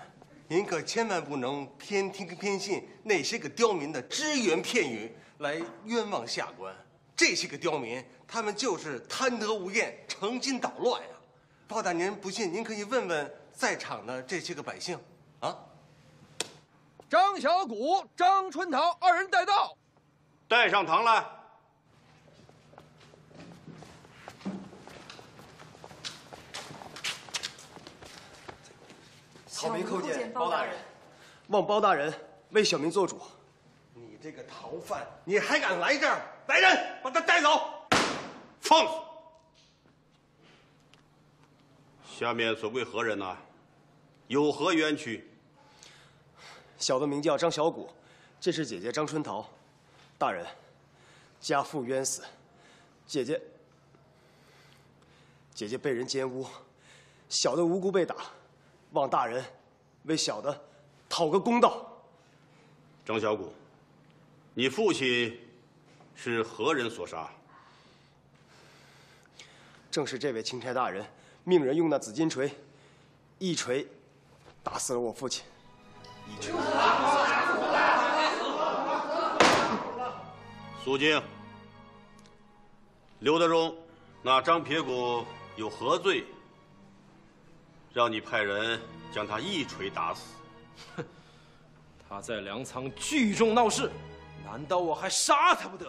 您可千万不能偏听偏信那些个刁民的只言片语来冤枉下官。 这些个刁民，他们就是贪得无厌，成心捣乱呀、啊！包大人不信，您可以问问在场的这些个百姓，啊！张小谷、张春桃二人带到，带上堂来。草民叩见包大人，望包大人为小民做主。 你这个逃犯，你还敢来这儿？来人，把他带走！放肆！下面所归何人呢、啊？有何冤屈？小的名叫张小谷，这是姐姐张春桃。大人，家父冤死，姐姐姐姐被人奸污，小的无辜被打，望大人为小的讨个公道。张小谷。 你父亲是何人所杀？正是这位钦差大人命人用那紫金锤，一锤打死了我父亲。一锤。苏静、刘德忠，那张撇骨有何罪？让你派人将他一锤打死。哼，他在粮仓聚众闹事。 难道我还杀他不得？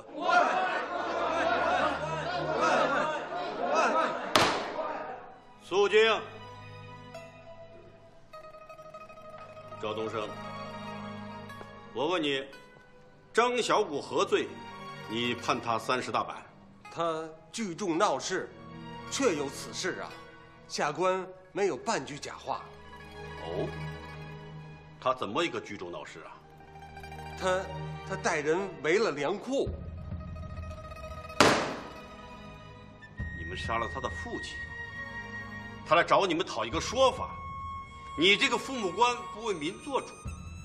肃静！赵东升，我问你，张小谷何罪？你判他三十大板。他聚众闹事，确有此事啊！下官没有半句假话。哦，他怎么一个聚众闹事啊？他。 他带人围了粮库，你们杀了他的父亲，他来找你们讨一个说法。你这个父母官不为民做主，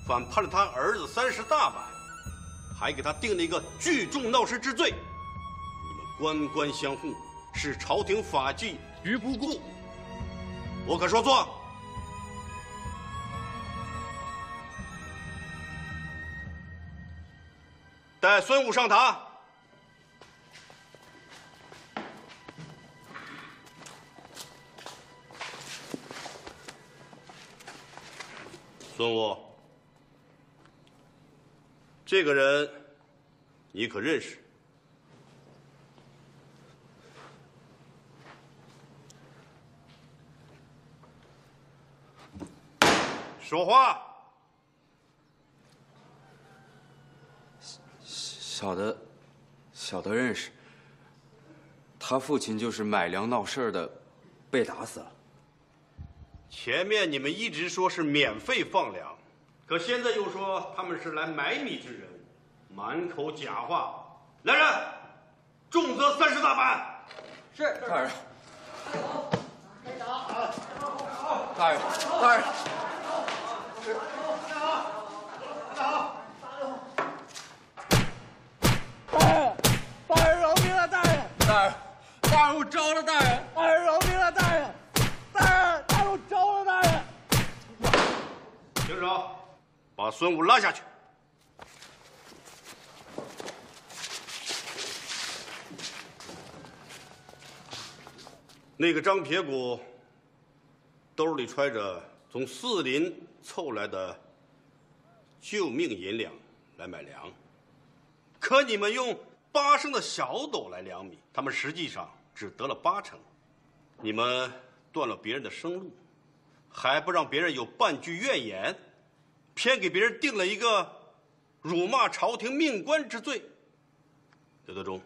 反判了他儿子三十大板，还给他定了一个聚众闹事之罪。你们官官相护，视朝廷法纪于不顾，我可说错？ 带孙武上堂。孙武，这个人你可认识？说话。 小的，小的认识。他父亲就是买粮闹事的，被打死了。前面你们一直说是免费放粮，可现在又说他们是来买米之人，满口假话。来人，重责三十大板。是大人。大人，大人。是。 大人，我招了大人！大人饶命了，大人！大人，大人我招了大人！停手，把孙武拉下去。那个张撇骨兜里揣着从四邻凑来的救命银两来买粮，可你们用八升的小斗来量米，他们实际上。 只得了八成，你们断了别人的生路，还不让别人有半句怨言，偏给别人定了一个辱骂朝廷命官之罪。刘德忠，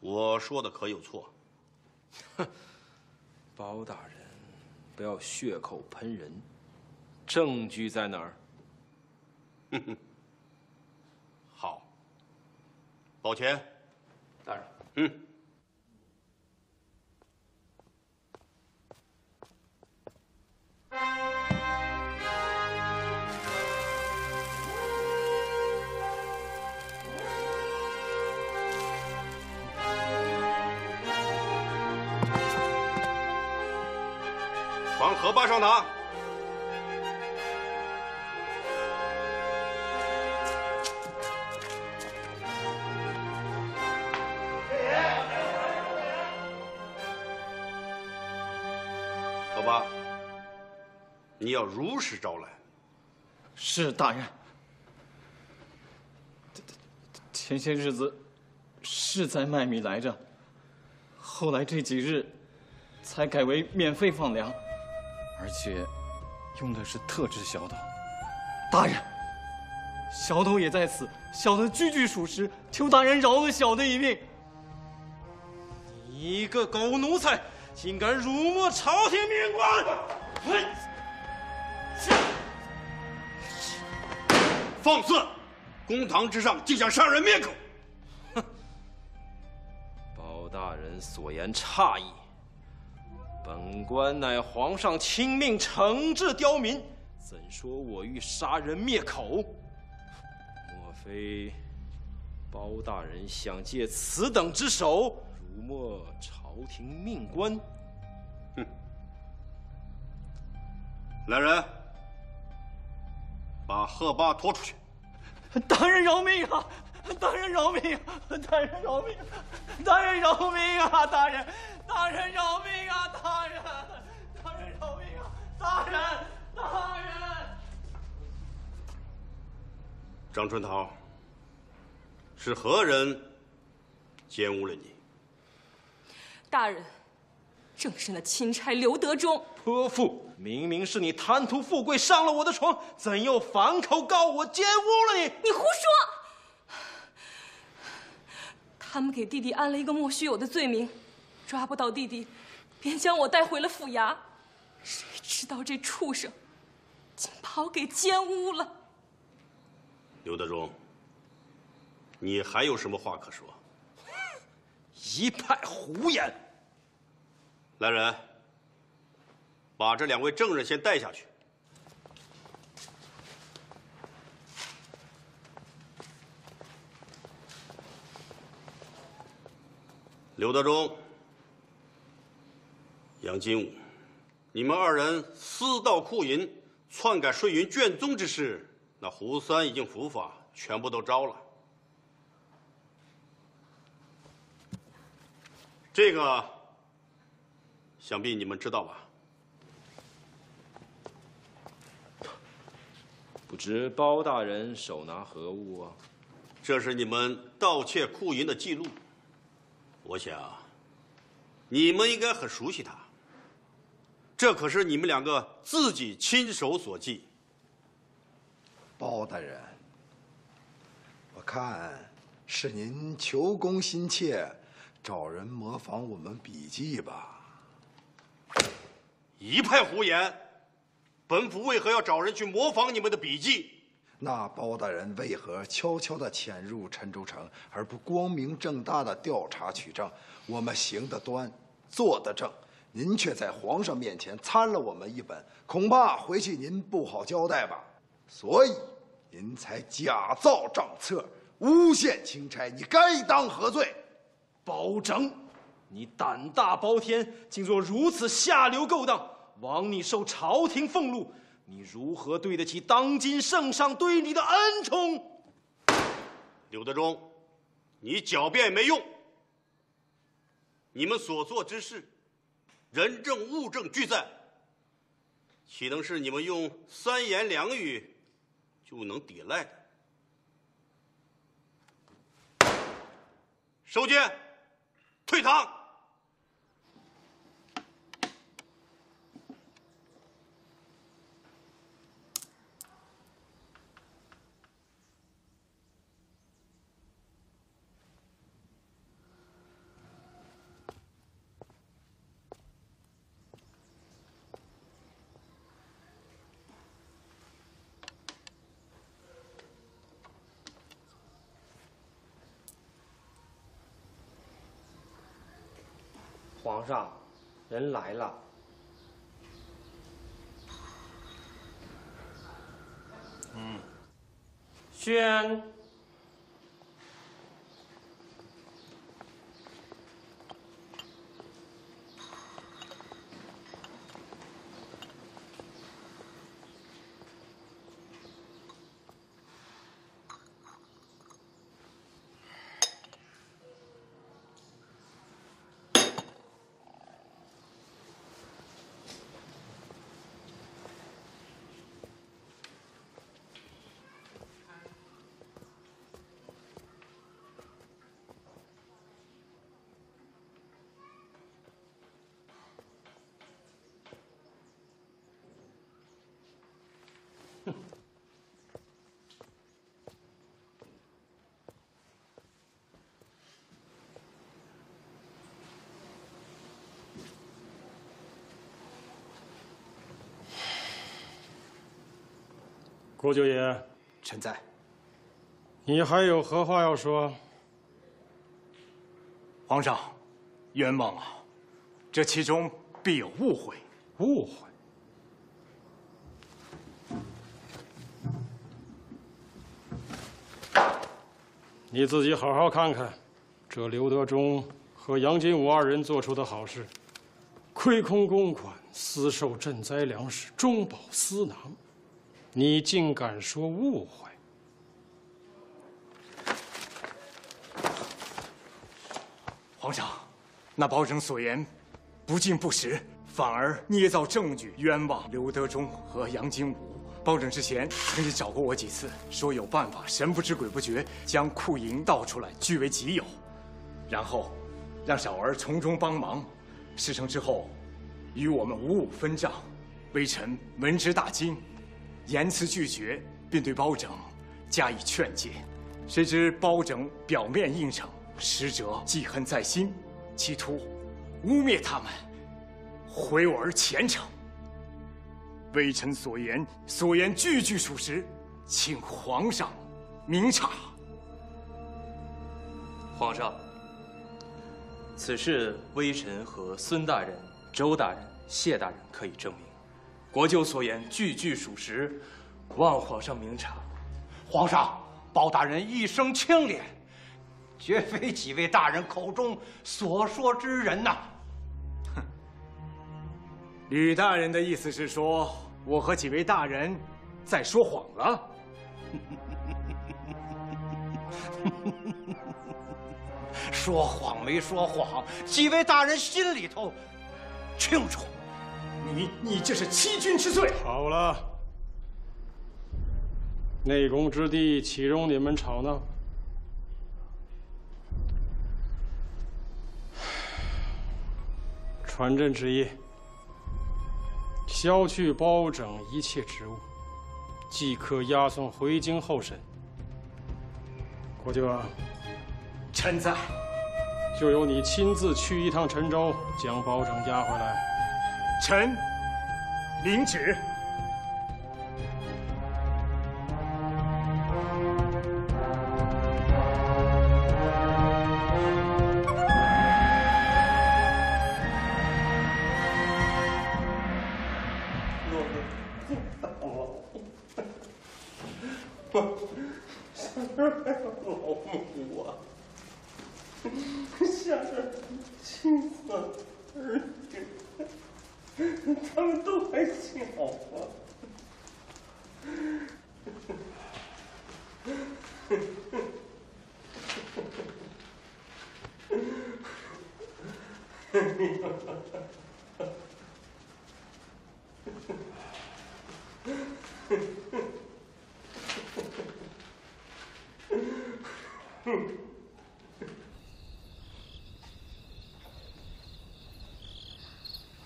我说的可有错？哼，包大人，不要血口喷人，证据在哪儿？哼哼。 好，保全，大人，嗯，往河坝上拿。 你要如实招来。是大人。前些日子是在卖米来着，后来这几日才改为免费放粮，而且用的是特制小斗。大人，小斗也在此，小的句句属实，求大人饶了小的一命。你个狗奴才，竟敢辱没朝廷命官！ 放肆！公堂之上竟想杀人灭口！哼！包大人所言差矣。本官乃皇上亲命惩治刁民，怎说我欲杀人灭口？莫非包大人想借此等之手辱没朝廷命官？哼！来人！ 把贺八拖出去！大人饶命啊！大人饶命！大人饶命！大人饶命啊！大人，大人饶命啊！大人，大人饶命啊！大人，大人！张春桃，是何人奸污了你？大人，正是那钦差刘德忠。泼妇！ 明明是你贪图富贵上了我的床，怎又反口告我奸污了你？你胡说！他们给弟弟安了一个莫须有的罪名，抓不到弟弟，便将我带回了府衙。谁知道这畜生竟把我给奸污了。刘德忠，你还有什么话可说？一派胡言！来人！ 把这两位证人先带下去。刘德忠、杨金武，你们二人私盗库银、篡改税银卷宗之事，那胡三已经伏法，全部都招了。这个，想必你们知道吧？ 不知包大人手拿何物啊？这是你们盗窃库银的记录，我想你们应该很熟悉它。这可是你们两个自己亲手所记。包大人，我看是您求功心切，找人模仿我们笔记吧。一派胡言！ 本府为何要找人去模仿你们的笔记？那包大人为何悄悄地潜入陈州城，而不光明正大地调查取证？我们行得端，坐得正，您却在皇上面前参了我们一本，恐怕回去您不好交代吧。所以您才假造账册，诬陷钦差，你该当何罪？包拯，你胆大包天，竟做如此下流勾当！ 枉你受朝廷俸禄，你如何对得起当今圣上对你的恩宠？刘德忠，你狡辩没用。你们所做之事，人证物证俱在，岂能是你们用三言两语就能抵赖的？收监，退堂。皇上，人来了。嗯，宣。郭九爷，臣在。你还有何话要说？皇上，冤枉啊！这其中必有误会。误会。 你自己好好看看，这刘德忠和杨金武二人做出的好事，亏空公款，私售赈灾粮食，中饱私囊，你竟敢说误会！皇上，那包拯所言不尽不实，反而捏造证据，冤枉刘德忠和杨金武。 包拯之前曾经找过我几次，说有办法，神不知鬼不觉将库银盗出来据为己有，然后让小儿从中帮忙。事成之后，与我们五五分账。微臣闻之大惊，严辞拒绝，并对包拯加以劝诫。谁知包拯表面应承，实则记恨在心，企图污蔑他们，毁我儿前程。 微臣所言，所言句句属实，请皇上明察。皇上，此事微臣和孙大人、周大人、谢大人可以证明，国舅所言句句属实，望皇上明察。皇上，包大人一生清廉，绝非几位大人口中所说之人呐。 吕大人的意思是说，我和几位大人在说谎了。说谎没说谎，几位大人心里头清楚。你你这是欺君之罪。好了，内宫之地岂容你们吵闹？传朕旨意。 削去包拯一切职务，即刻押送回京候审。国舅啊，臣在，就由你亲自去一趟陈州，将包拯押回来。臣领旨。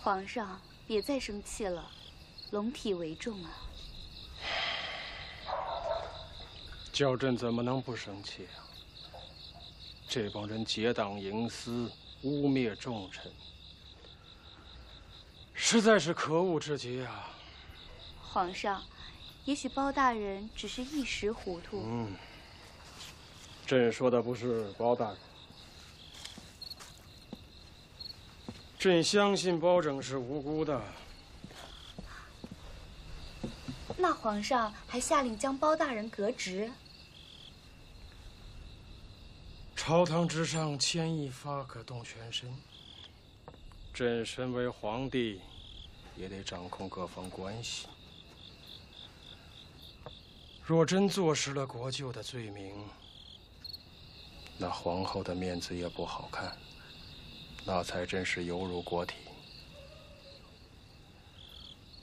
皇上，别再生气了，龙体为重啊！叫朕怎么能不生气啊？这帮人结党营私，污蔑重臣，实在是可恶之极啊！皇上，也许包大人只是一时糊涂。嗯，朕说的不是包大人。朕相信包拯是无辜的。那皇上还下令将包大人革职。朝堂之上，牵一发可动全身。朕身为皇帝，也得掌控各方关系。 若真坐实了国舅的罪名，那皇后的面子也不好看，那才真是犹如国体。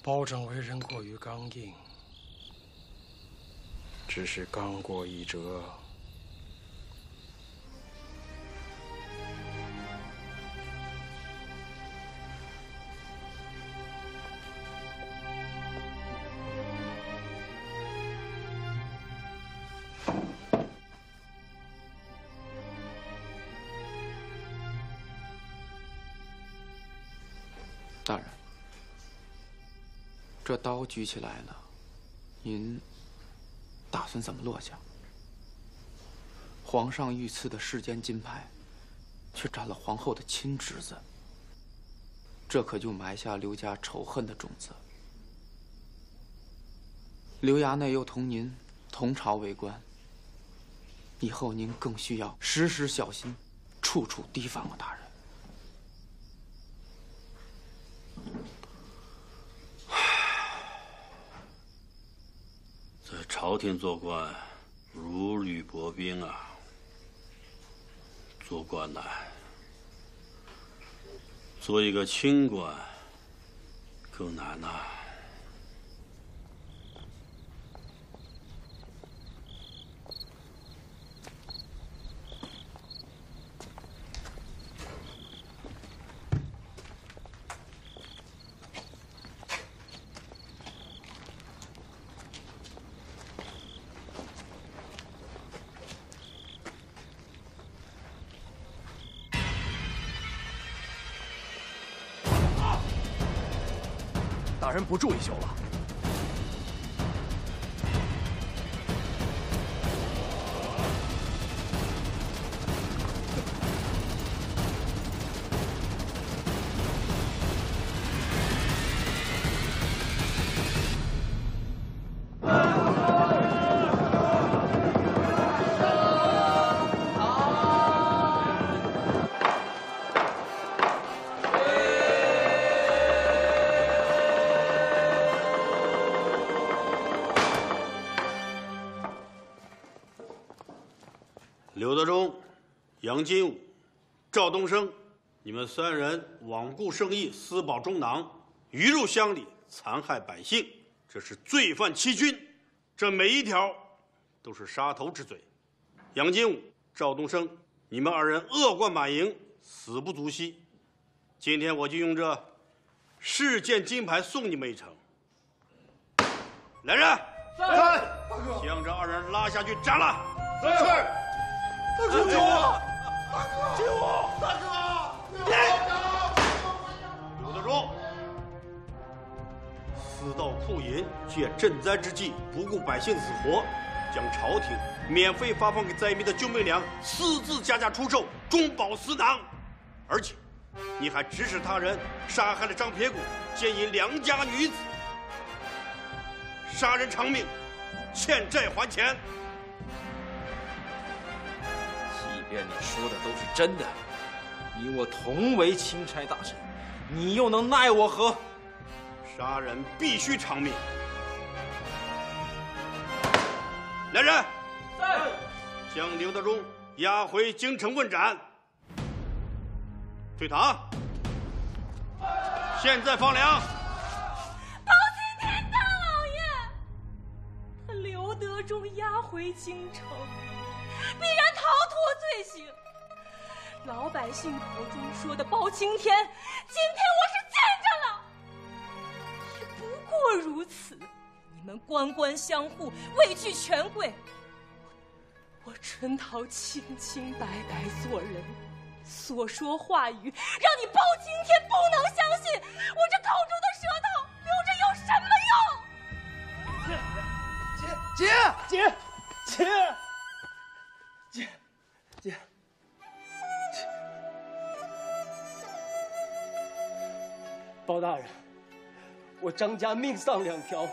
包拯为人过于刚硬，只是刚过一折。大人，这刀举起来了，您打算怎么落下？皇上御赐的世间金牌，却斩了皇后的亲侄子，这可就埋下刘家仇恨的种子。刘衙内又同您同朝为官，以后您更需要时时小心，处处提防我大人。 在朝廷做官，如履薄冰啊！做官难，做一个清官更难呐、啊。大人不住一宿了。柳德忠、杨金武、赵东升，你们三人罔顾圣意，私保中囊，鱼肉乡里，残害百姓，这是罪犯欺君，这每一条都是杀头之罪。杨金武、赵东升，你们二人恶贯满盈，死不足惜。今天我就用这世件金牌送你们一程。来人，将这二人拉下去斩了。是。 大哥，救我！大哥，救我！大哥，来！刘德忠，私盗库银，借赈灾之际不顾百姓死活，将朝廷免费发放给灾民的救命粮私自加价出售，中饱私囊。而且，你还指使他人杀害了张撇骨，奸淫良家女子，杀人偿命，欠债还钱。 即便你说的都是真的，你我同为钦差大臣，你又能奈我何？杀人必须偿命。来人，将刘德忠押回京城问斩。退堂，现在放粮。包青天大老爷，把刘德忠押回京城。 必然逃脱罪行。老百姓口中说的包青天，今天我是见着了，也不过如此。你们官官相护，位居权贵，我春桃清清白白做人，所说话语让你包青天不能相信。我这口中的舌头留着有什么用？姐，姐，姐，姐。 姐，姐，姐，包大人，我张家命丧两条，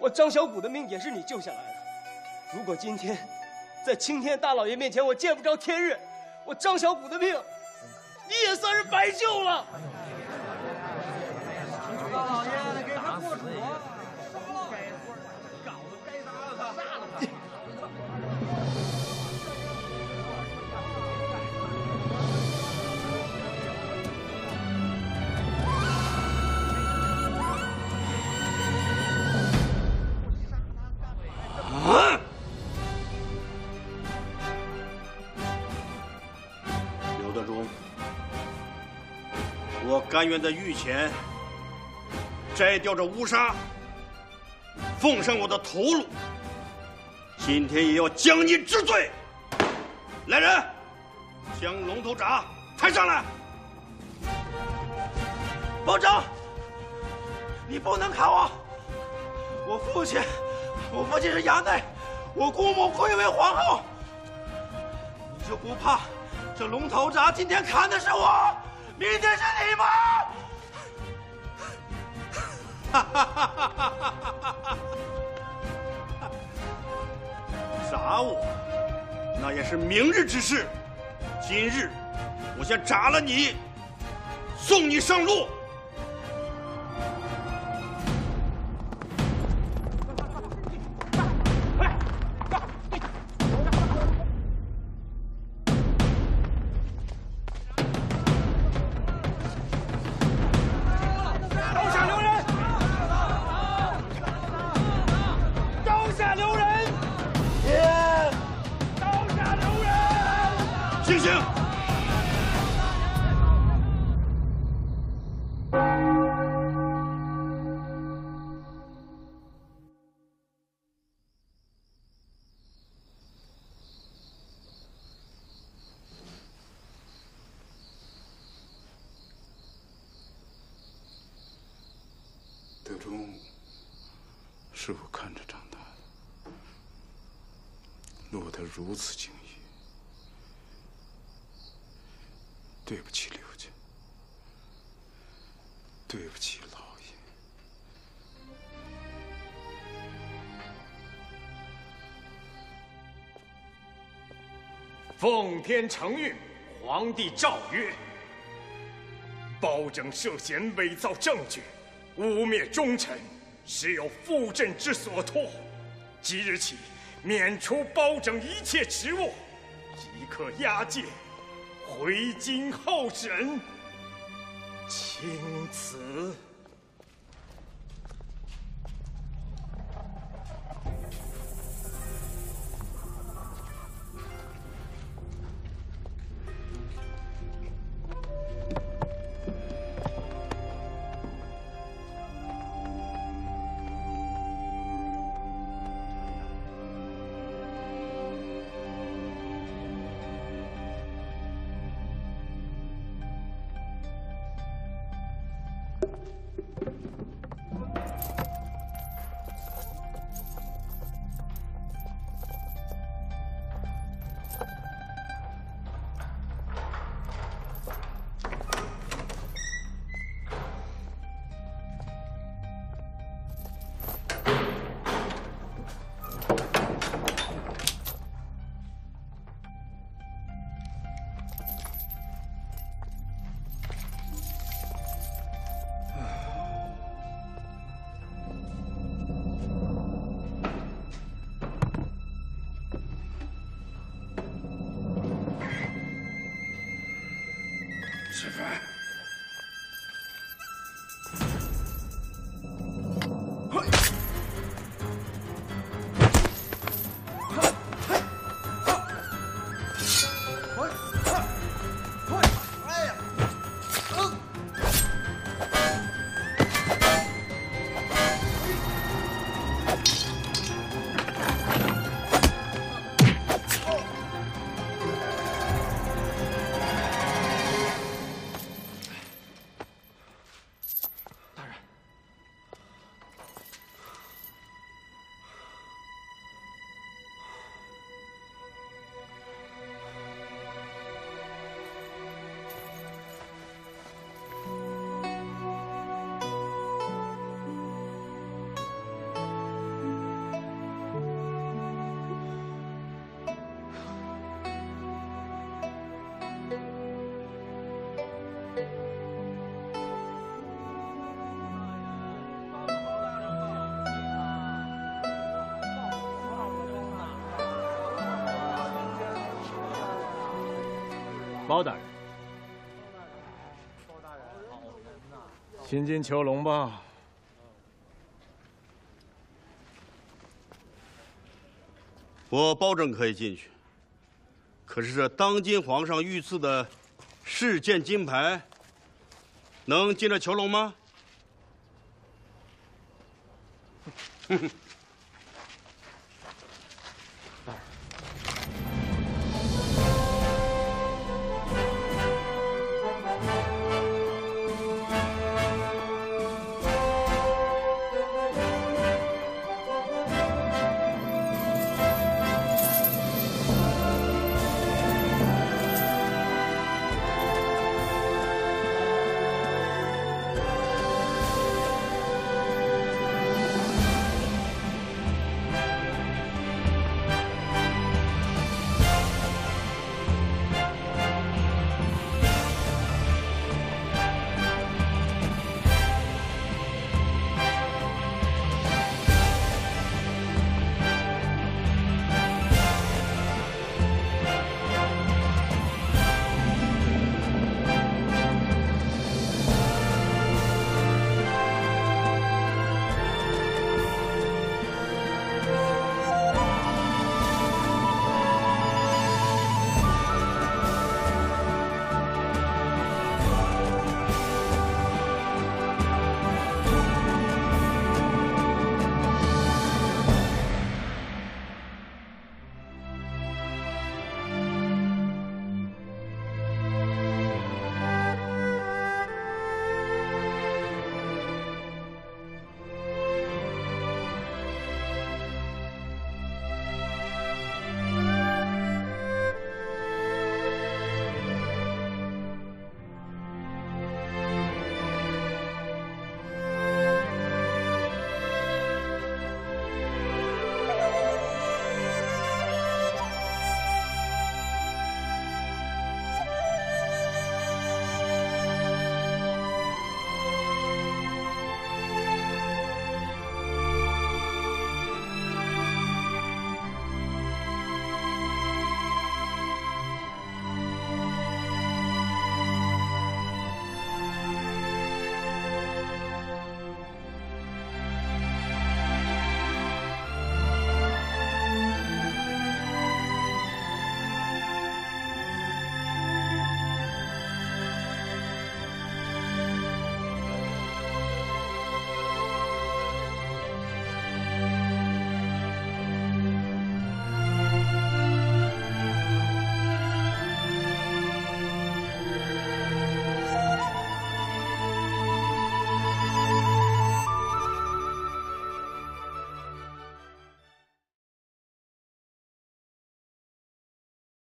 我张小谷的命也是你救下来的。如果今天在青天大老爷面前我见不着天日，我张小谷的命你也算是白救了。大老爷，给他过主啊！ 甘愿在御前摘掉这乌纱，奉上我的头颅。今天也要将你治罪。来人，将龙头铡抬上来。包拯，你不能砍我！我父亲，我父亲是衙内，我姑母贵为皇后。你就不怕这龙头铡今天砍的是我？ 明天是你吗？哈哈哈哈哈！铡我，那也是明日之事。今日，我先铡了你，送你上路。 是我看着长大的，落得如此境遇，对不起刘家，对不起老爷。奉天承运，皇帝诏曰：包拯涉嫌伪造证据，污蔑忠臣。 实有负朕之所托，即日起免除包拯一切职务，即刻押解回京候审。钦此。包大人，包大人，请进囚笼吧。我包拯可以进去，可是这当今皇上御赐的世件金牌，能进这囚笼吗？哼哼。